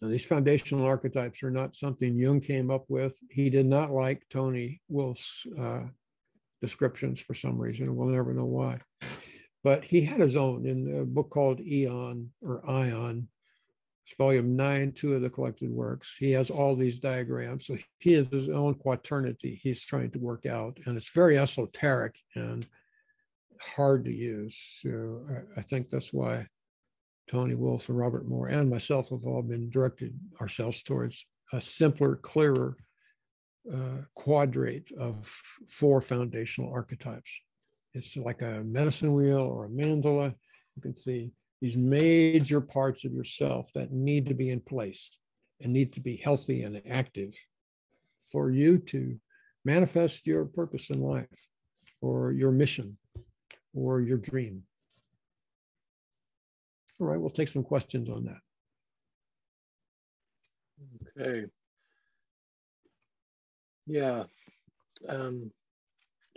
Now, these foundational archetypes are not something Jung came up with. He did not like Tony Wolff's uh, descriptions for some reason. We'll never know why. But he had his own in a book called Eon or Ion. It's volume nine, two of the collected works. He has all these diagrams. So he has his own quaternity he's trying to work out. And it's very esoteric and hard to use. So I, I think that's why Tony Wolff and Robert Moore and myself have all been directed ourselves towards a simpler, clearer uh, quadrate of four foundational archetypes. It's like a medicine wheel or a mandala. You can see these major parts of yourself that need to be in place and need to be healthy and active for you to manifest your purpose in life or your mission or your dream. All right, we'll take some questions on that. Okay. Yeah. Um,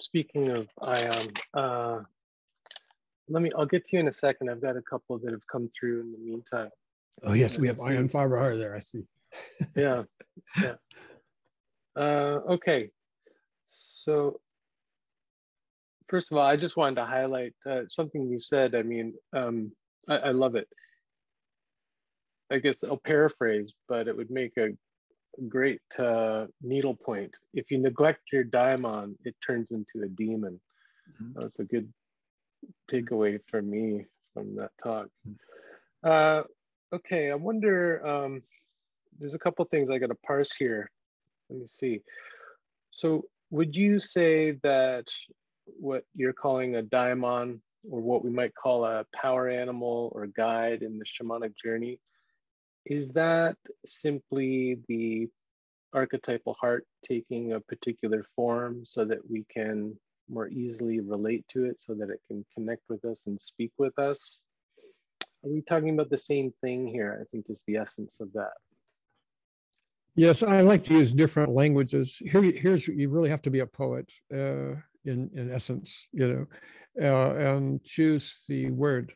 speaking of Ion, uh, let me, I'll get to you in a second. I've got a couple that have come through in the meantime. Oh, yes, we have Ion Fiber there, I see. Yeah. Yeah. Uh, okay. So, first of all, I just wanted to highlight uh, something you said. I mean, um, I, I love it. I guess I'll paraphrase, but it would make a great uh, needle point. If you neglect your daimon, it turns into a demon. Mm-hmm. That's a good takeaway for me from that talk. Mm-hmm. uh, okay, I wonder, um, there's a couple things I got to parse here. Let me see. So would you say that what you're calling a daimon, or what we might call a power animal or guide in the shamanic journey, is that simply the archetypal heart taking a particular form so that we can more easily relate to it, so that it can connect with us and speak with us? Are we talking about the same thing here? I think is the essence of that. Yes, I like to use different languages. Here, here's, you really have to be a poet. Uh, In, in essence, you know, uh, and choose the word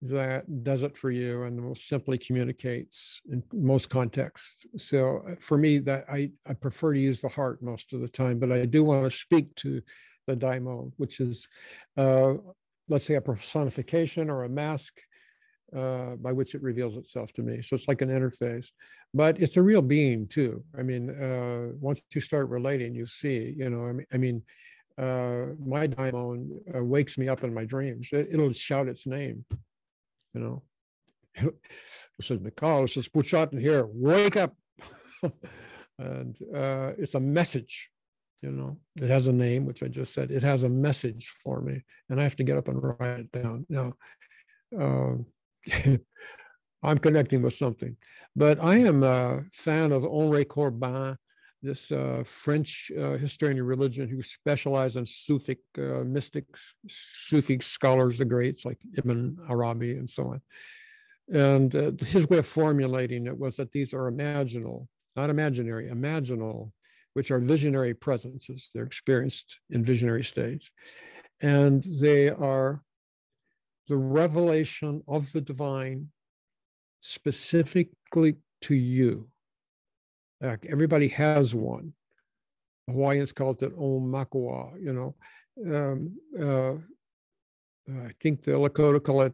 that does it for you and most simply communicates in most contexts. So for me, that I, I prefer to use the heart most of the time, but I do want to speak to the daimon, which is uh, let's say, a personification or a mask uh, by which it reveals itself to me. So it's like an interface, but it's a real being too. I mean, uh, once you start relating, you see, you know, I mean, I mean uh, my daimon uh, wakes me up in my dreams. It, it'll shout its name, you know. It says, Mikal, it says, Puchat in here, wake up. And uh, it's a message, you know. It has a name, which I just said. It has a message for me, and I have to get up and write it down. Now, um, I'm connecting with something. But I am a fan of Henri Corbin, this uh, French uh, historian of religion who specialized in Sufic uh, mystics, Sufic scholars, the greats like Ibn Arabi and so on. And uh, his way of formulating it was that these are imaginal, not imaginary, imaginal, which are visionary presences. They're experienced in visionary states. And they are the revelation of the divine specifically to you. Like everybody has one. Hawaiians called it Om Makua, you know. Um, uh, I think the Lakota call it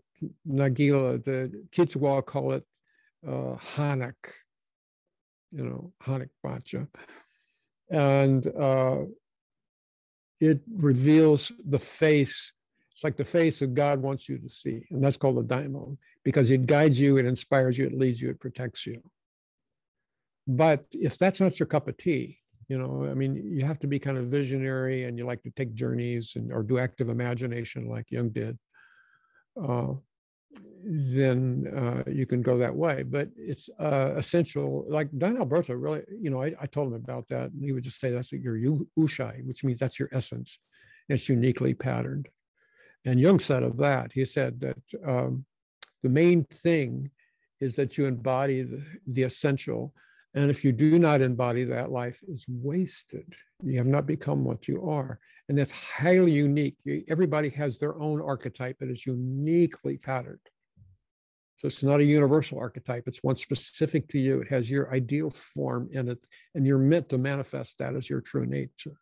Nagila, the Kichwa call it uh, Hanak, you know, Hanak Pacha. And uh, it reveals the face. It's like the face of God wants you to see. And that's called the daimon, because it guides you, it inspires you, it leads you, it protects you. But if that's not your cup of tea, you know, I mean, you have to be kind of visionary and you like to take journeys and or do active imagination like Jung did. Uh, then uh, you can go that way. But it's uh, essential, like Don Alberto really, you know, I, I told him about that and he would just say, that's your ushai, which means that's your essence. It's uniquely patterned. And Jung said of that, he said that um, the main thing is that you embody the, the essential. And if you do not embody that, life is wasted. You have not become what you are. And that's highly unique. Everybody has their own archetype that is uniquely patterned. So it's not a universal archetype. It's one specific to you. It has your ideal form in it. And you're meant to manifest that as your true nature.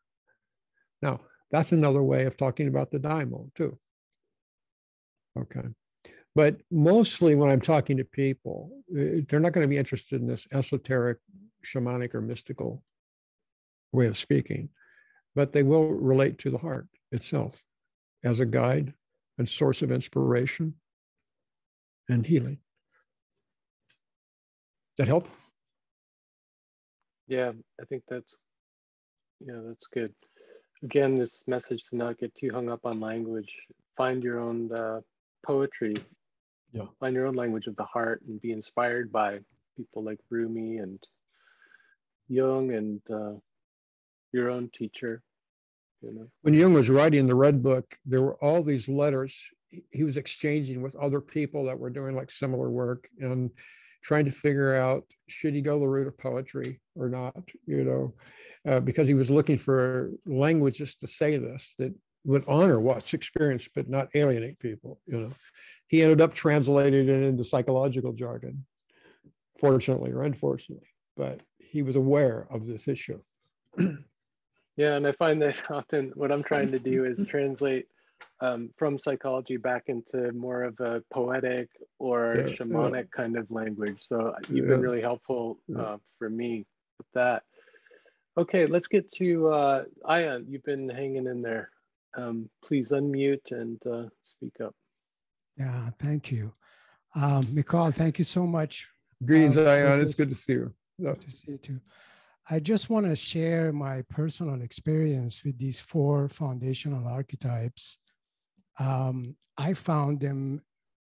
Now, that's another way of talking about the daimon too. Okay. But mostly when I'm talking to people, they're not going to be interested in this esoteric, shamanic, or mystical way of speaking, but they will relate to the heart itself as a guide and source of inspiration and healing. Does that help? Yeah, I think that's, yeah, that's good. Again, this message to not get too hung up on language, find your own uh, poetry. Yeah. Find your own language of the heart and be inspired by people like Rumi and Jung and uh, your own teacher. You know? When Jung was writing the Red Book, there were all these letters he was exchanging with other people that were doing like similar work and trying to figure out, should he go the route of poetry or not, you know, uh, because he was looking for languages to say this, that would honor what's experienced, but not alienate people, you know. He ended up translating it into psychological jargon, fortunately or unfortunately, but he was aware of this issue. Yeah, and I find that often what I'm trying to do is translate um, from psychology back into more of a poetic or yeah, shamanic yeah. kind of language. So you've yeah. been really helpful yeah. uh, for me with that. Okay, let's get to uh, Aya. You've been hanging in there. Um, please unmute and uh, speak up. Yeah, thank you. Um, Mikal, thank you so much. Greetings, um, Ion. It's good to see you. Good to see you too. I just want to share my personal experience with these four foundational archetypes. Um, I found them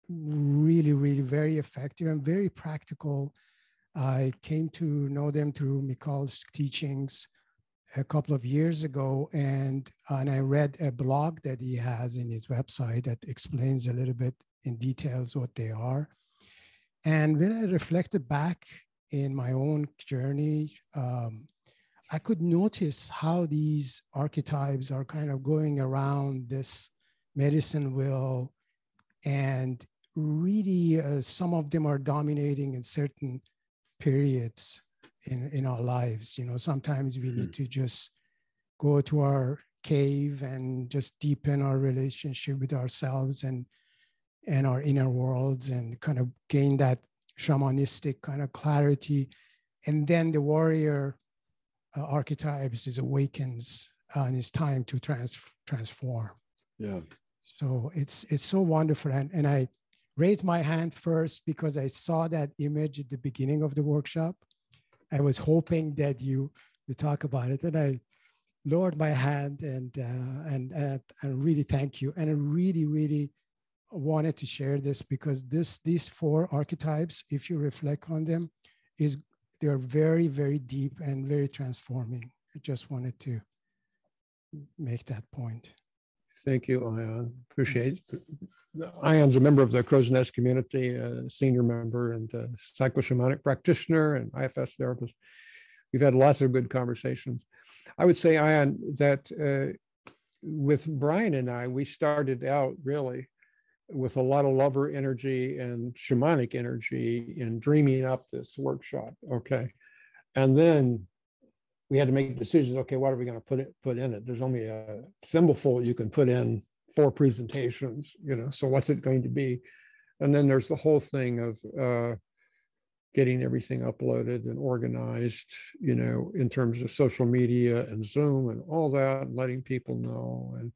really, really very effective and very practical. I came to know them through Mikal's teachings a couple of years ago, and, and I read a blog that he has in his website that explains a little bit in details what they are. And when I reflected back in my own journey, um, I could notice how these archetypes are kind of going around this medicine wheel, and really uh, some of them are dominating in certain periods in, in our lives. You know, sometimes we need to just go to our cave and just deepen our relationship with ourselves and and our inner worlds, and kind of gain that shamanistic kind of clarity. And then the warrior uh, archetypes is awakens uh, and it's time to trans transform. Yeah. So it's it's so wonderful. And, and I raised my hand first because I saw that image at the beginning of the workshop. I was hoping that you would talk about it. And I lowered my hand and, uh, and, uh, and really thank you. And I really, really wanted to share this because this these four archetypes, if you reflect on them, is they are very, very deep and very transforming. I just wanted to make that point. Thank you, Ayan. Appreciate it. Ayan's a member of the Crow's Nest community, a senior member and a psychoshamanic practitioner and I F S therapist. We've had lots of good conversations. I would say, Ayan, that uh, with Brian and I, we started out really with a lot of lover energy and shamanic energy in dreaming up this workshop, okay? And then we had to make decisions. Okay, what are we going to put it put in it? There's only a thimbleful you can put in four presentations, you know. So what's it going to be? And then there's the whole thing of uh, getting everything uploaded and organized, you know, in terms of social media and Zoom and all that, and letting people know. And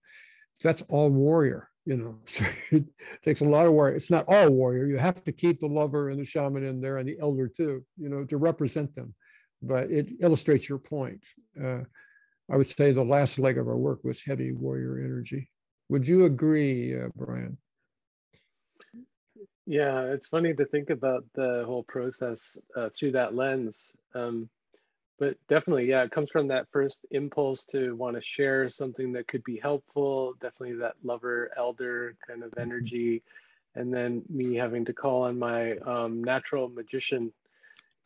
that's all warrior, you know. So it takes a lot of warrior. It's not all warrior. You have to keep the lover and the shaman in there and the elder too, you know, to represent them. But it illustrates your point. Uh, I would say the last leg of our work was heavy warrior energy. Would you agree, uh, Brian? Yeah, it's funny to think about the whole process uh, through that lens. Um, but definitely, yeah, it comes from that first impulse to want to share something that could be helpful. Definitely that lover, elder kind of energy. And then me having to call on my um, natural magician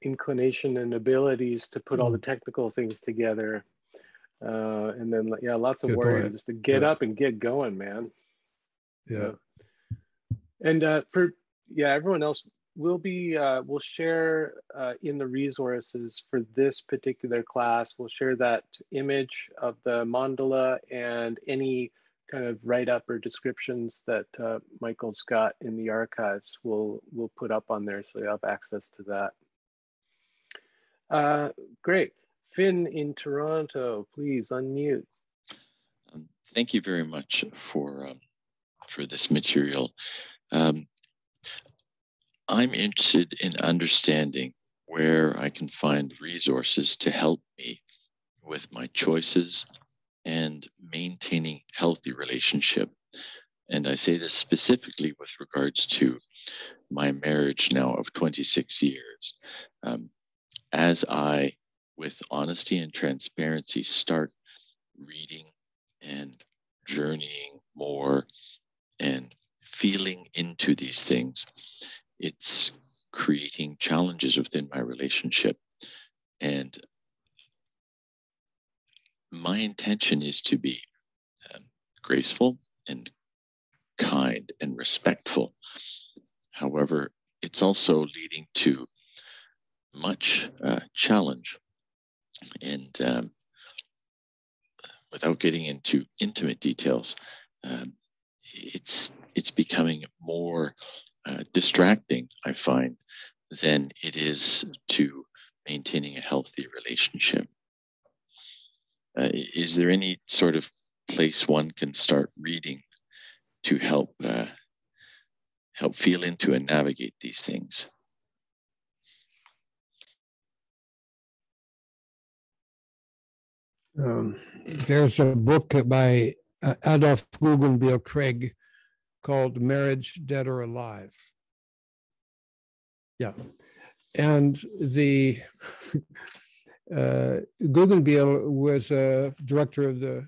inclination and abilities to put all the technical things together, uh, and then yeah, lots of work just to get yeah. up and get going, man. Yeah, yeah. and uh, for yeah, everyone else, we'll be uh, we'll share uh, in the resources for this particular class. We'll share that image of the mandala and any kind of write up or descriptions that uh, Michael's got in the archives. We'll we'll put up on there, so you have access to that. Uh, great. Finn in Toronto, please unmute. Um, thank you very much for, um, for this material. Um, I'm interested in understanding where I can find resources to help me with my choices and maintaining healthy relationship. And I say this specifically with regards to my marriage now of twenty-six years. Um, As I, with honesty and transparency, start reading and journeying more and feeling into these things, it's creating challenges within my relationship. And my intention is to be um, graceful and kind and respectful. However, it's also leading to much uh, challenge, and um, without getting into intimate details, um, it's it's becoming more uh, distracting, I find, than it is to maintaining a healthy relationship. Uh, is there any sort of place one can start reading to help uh, help feel into and navigate these things? Um, there's a book by uh, Adolf Guggenbill Craig called Marriage Dead or Alive. Yeah. And the uh, Guggenbill was a director of the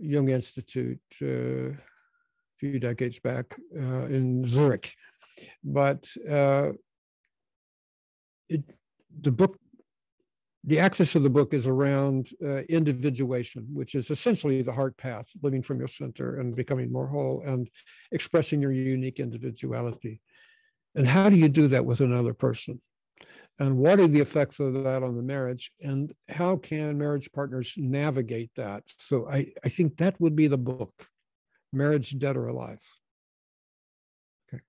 Jung Institute uh, a few decades back uh, in Zurich. But uh, it, the book The axis of the book is around uh, individuation, which is essentially the heart path, living from your center and becoming more whole and expressing your unique individuality. And how do you do that with another person? And what are the effects of that on the marriage? And how can marriage partners navigate that? So I, I think that would be the book, Marriage Dead or Alive. Okay.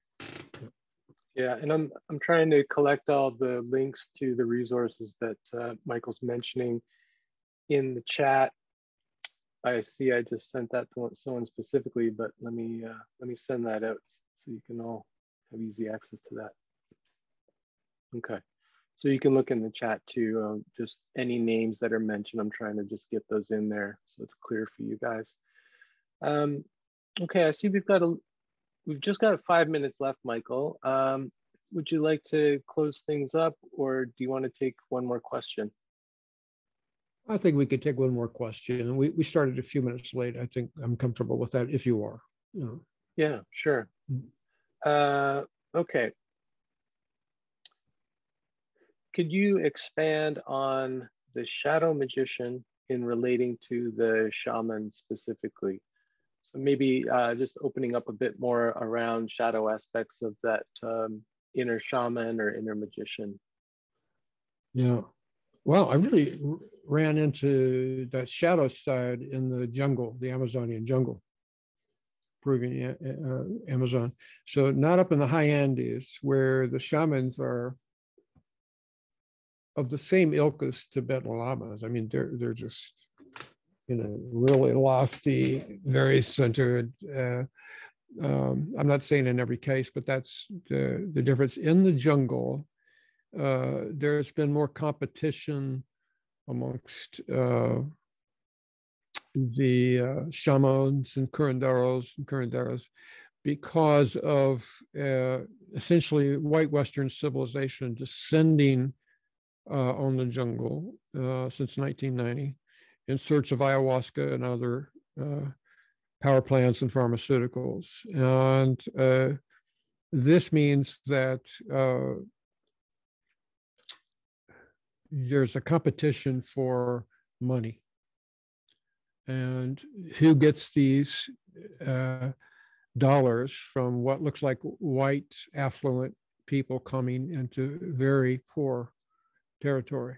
Yeah, and I'm, I'm trying to collect all the links to the resources that uh, Michael's mentioning in the chat. I see I just sent that to someone specifically, but let me, uh, let me send that out so you can all have easy access to that. Okay. So you can look in the chat too, um, just any names that are mentioned. I'm trying to just get those in there so it's clear for you guys. Um, okay, I see we've got a, we've just got five minutes left, Michael. Um, would you like to close things up, or do you want to take one more question? I think we could take one more question. We we started a few minutes late. I think I'm comfortable with that. If you are, you know. Yeah, sure. Uh, okay. Could you expand on the shadow magician in relating to the shaman specifically? So maybe uh, just opening up a bit more around shadow aspects of that um, inner shaman or inner magician. Yeah, well, I really ran into that shadow side in the jungle, the Amazonian jungle, Peruvian uh, Amazon. So not up in the high Andes where the shamans are of the same ilk as Tibetan Lamas. I mean, they're, they're just, you know, really lofty, very centered. Uh, um, I'm not saying in every case, but that's the, the difference. In the jungle, uh, there's been more competition amongst uh, the uh, shamans and curanderos and curanderas because of uh, essentially white Western civilization descending Uh, on the jungle uh, since nineteen ninety in search of ayahuasca and other uh, power plants and pharmaceuticals. And uh, this means that uh, there's a competition for money. And who gets these uh, dollars from what looks like white affluent people coming into very poor territory.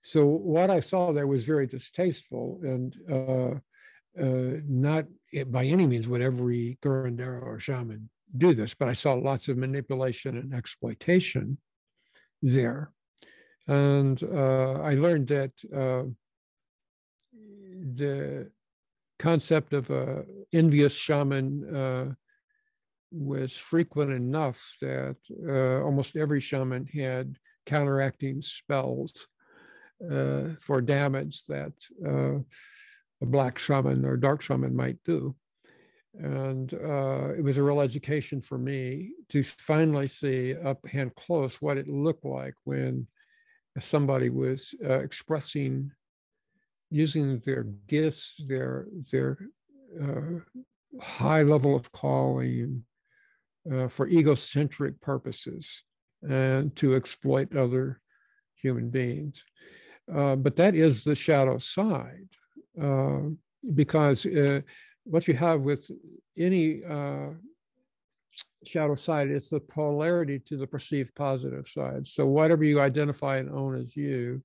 So what I saw there was very distasteful, and uh, uh, not it, by any means would every curandero or shaman do this, but I saw lots of manipulation and exploitation there. And uh, I learned that uh, the concept of an envious shaman uh, was frequent enough that uh, almost every shaman had counteracting spells uh, for damage that uh, a black shaman or dark shaman might do. And uh, it was a real education for me to finally see up hand close what it looked like when somebody was uh, expressing, using their gifts, their, their uh, high level of calling uh, for egocentric purposes and to exploit other human beings. Uh, but that is the shadow side, uh, because uh, what you have with any uh, shadow side is the polarity to the perceived positive side. So whatever you identify and own as you,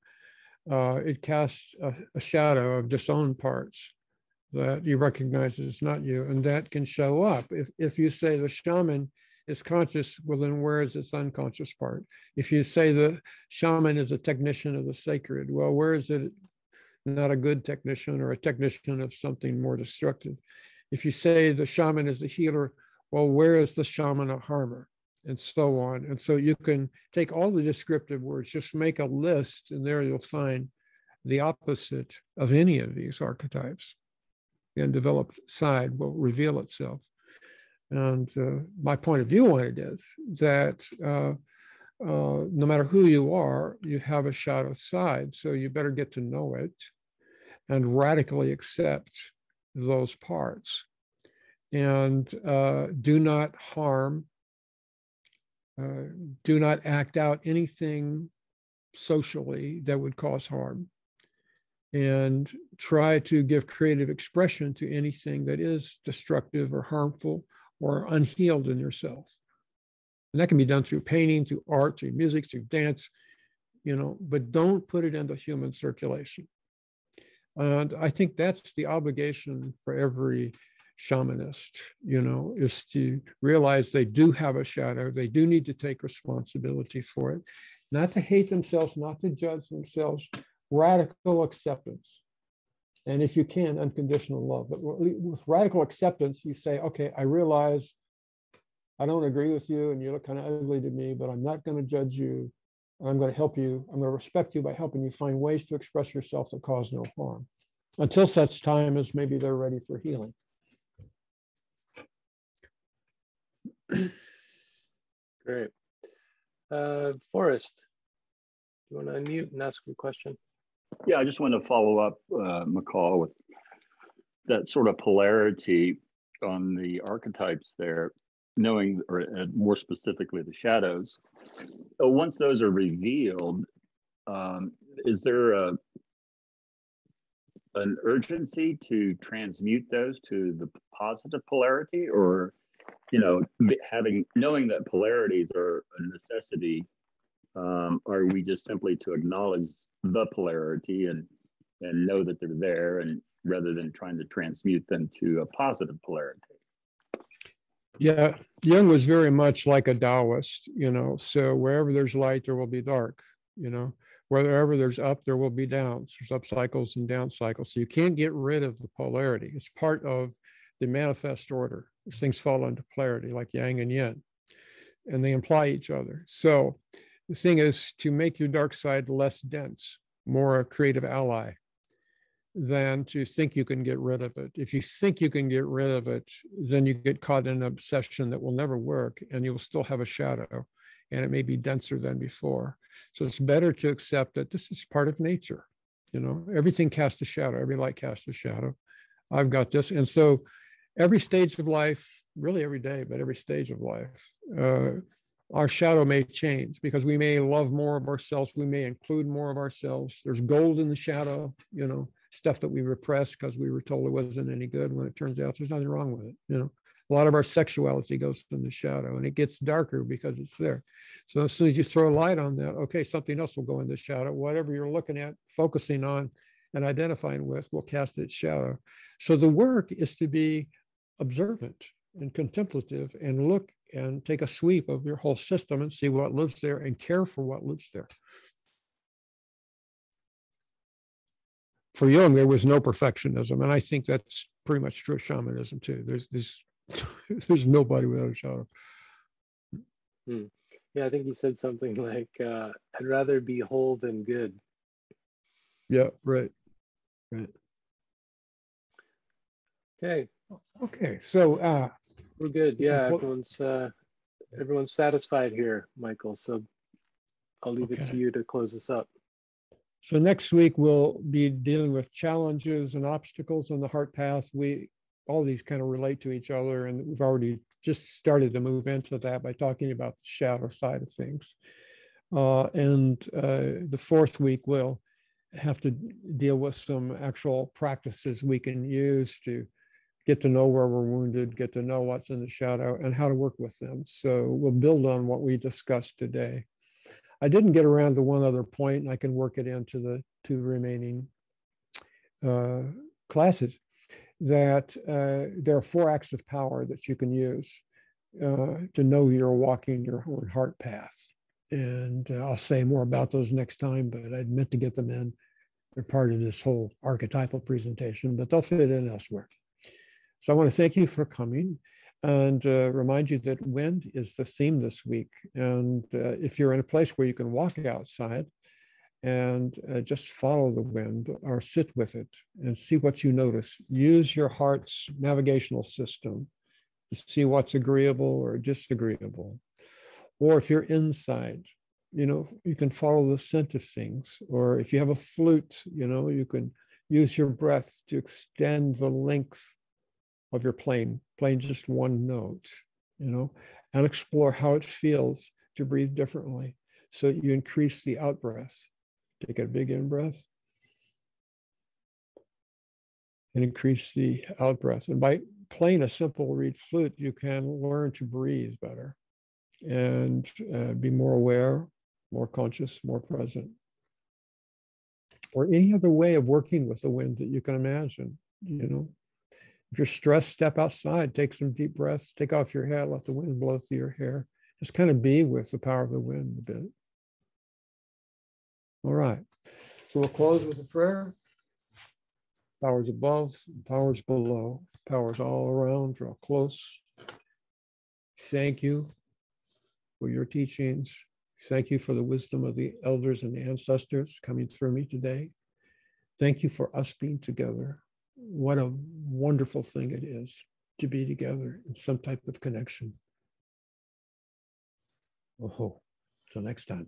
uh, it casts a, a shadow of disowned parts that you recognize as not you, and that can show up. If, if you say the shaman is conscious, well then where is its unconscious part? If you say the shaman is a technician of the sacred, well, where is it not a good technician or a technician of something more destructive? If you say the shaman is a healer, well, where is the shaman a harmer? And so on. And so you can take all the descriptive words, just make a list, and there you'll find the opposite of any of these archetypes. The undeveloped side will reveal itself. And uh, my point of view on it is that uh, uh, no matter who you are, you have a shadow side. So you better get to know it and radically accept those parts. And uh, do not harm, uh, do not act out anything socially that would cause harm. And try to give creative expression to anything that is destructive or harmful or unhealed in yourself. And that can be done through painting, through art, through music, through dance, you know, but don't put it into human circulation. And I think that's the obligation for every shamanist, you know, is to realize they do have a shadow. They do need to take responsibility for it, not to hate themselves, not to judge themselves, radical acceptance. And if you can, unconditional love. But with radical acceptance, you say, okay, I realize I don't agree with you and you look kind of ugly to me, but I'm not going to judge you. I'm going to help you. I'm going to respect you by helping you find ways to express yourself that cause no harm, until such time as maybe they're ready for healing. Great. Uh, Forrest, do you want to unmute and ask a question? Yeah, I just want to follow up, uh, McCall, with that sort of polarity on the archetypes there, knowing, or more specifically, the shadows. So once those are revealed, um, is there a, an urgency to transmute those to the positive polarity, or, you know, having, knowing that polarities are a necessity, um, are we just simply to acknowledge the polarity and and know that they're there, and rather than trying to transmute them to a positive polarity? Yeah, Jung was very much like a Taoist, you know, so wherever there's light, there will be dark, you know, wherever there's up, there will be downs, there's up cycles and down cycles. So you can't get rid of the polarity. It's part of the manifest order. These things fall into polarity like yang and yin, and they imply each other. So the thing is to make your dark side less dense, more a creative ally, than to think you can get rid of it. If you think you can get rid of it, then you get caught in an obsession that will never work, and you will still have a shadow, and it may be denser than before. So it's better to accept that this is part of nature. You know, everything casts a shadow, every light casts a shadow. I've got this. And so every stage of life, really every day, but every stage of life, uh, our shadow may change, because we may love more of ourselves. We may include more of ourselves. There's gold in the shadow, you know, stuff that we repress because we were told it wasn't any good, when it turns out there's nothing wrong with it. You know, a lot of our sexuality goes in the shadow, and it gets darker because it's there. So as soon as you throw light on that, okay, something else will go in the shadow. Whatever you're looking at, focusing on and identifying with will cast its shadow. So the work is to be observant and contemplative, and look and take a sweep of your whole system and see what lives there and care for what lives there. For Jung, there was no perfectionism, and I think that's pretty much true of shamanism too. There's this, there's nobody without a shadow. Hmm. Yeah, I think he said something like, uh, "I'd rather be whole than good." Yeah, right, right. Okay. Okay, so uh, we're good. Yeah, everyone's uh, everyone's satisfied here, Michael. So I'll leave okay. it to you to close this up. So next week, we'll be dealing with challenges and obstacles on the heart path. We, all these kind of relate to each other, and we've already just started to move into that by talking about the shadow side of things. Uh, and uh, the fourth week, we'll have to deal with some actual practices we can use to get to know where we're wounded, get to know what's in the shadow, and how to work with them. So we'll build on what we discussed today. I didn't get around to one other point, and I can work it into the two remaining uh, classes, that uh, there are four acts of power that you can use uh, to know you're walking your own heart path. And uh, I'll say more about those next time, but I meant to get them in. They're part of this whole archetypal presentation, but they'll fit in elsewhere. So I want to thank you for coming. And uh, remind you that wind is the theme this week. And uh, if you're in a place where you can walk outside and uh, just follow the wind, or sit with it and see what you notice. Use your heart's navigational system to see what's agreeable or disagreeable. Or if you're inside, you know, you can follow the scent of things. Or if you have a flute, you know, you can use your breath to extend the length of your plane, playing just one note, you know, and explore how it feels to breathe differently. So you increase the out breath. Take a big in breath and increase the out breath. And by playing a simple reed flute, you can learn to breathe better. and uh, be more aware, more conscious, more present. Or any other way of working with the wind that you can imagine, you know. If you're stressed, step outside, take some deep breaths, take off your hat, let the wind blow through your hair. Just kind of be with the power of the wind a bit. All right, so we'll close with a prayer. Powers above, powers below, powers all around, draw close. Thank you for your teachings. Thank you for the wisdom of the elders and the ancestors coming through me today. Thank you for us being together. What a wonderful thing it is to be together in some type of connection. Oh, till next time.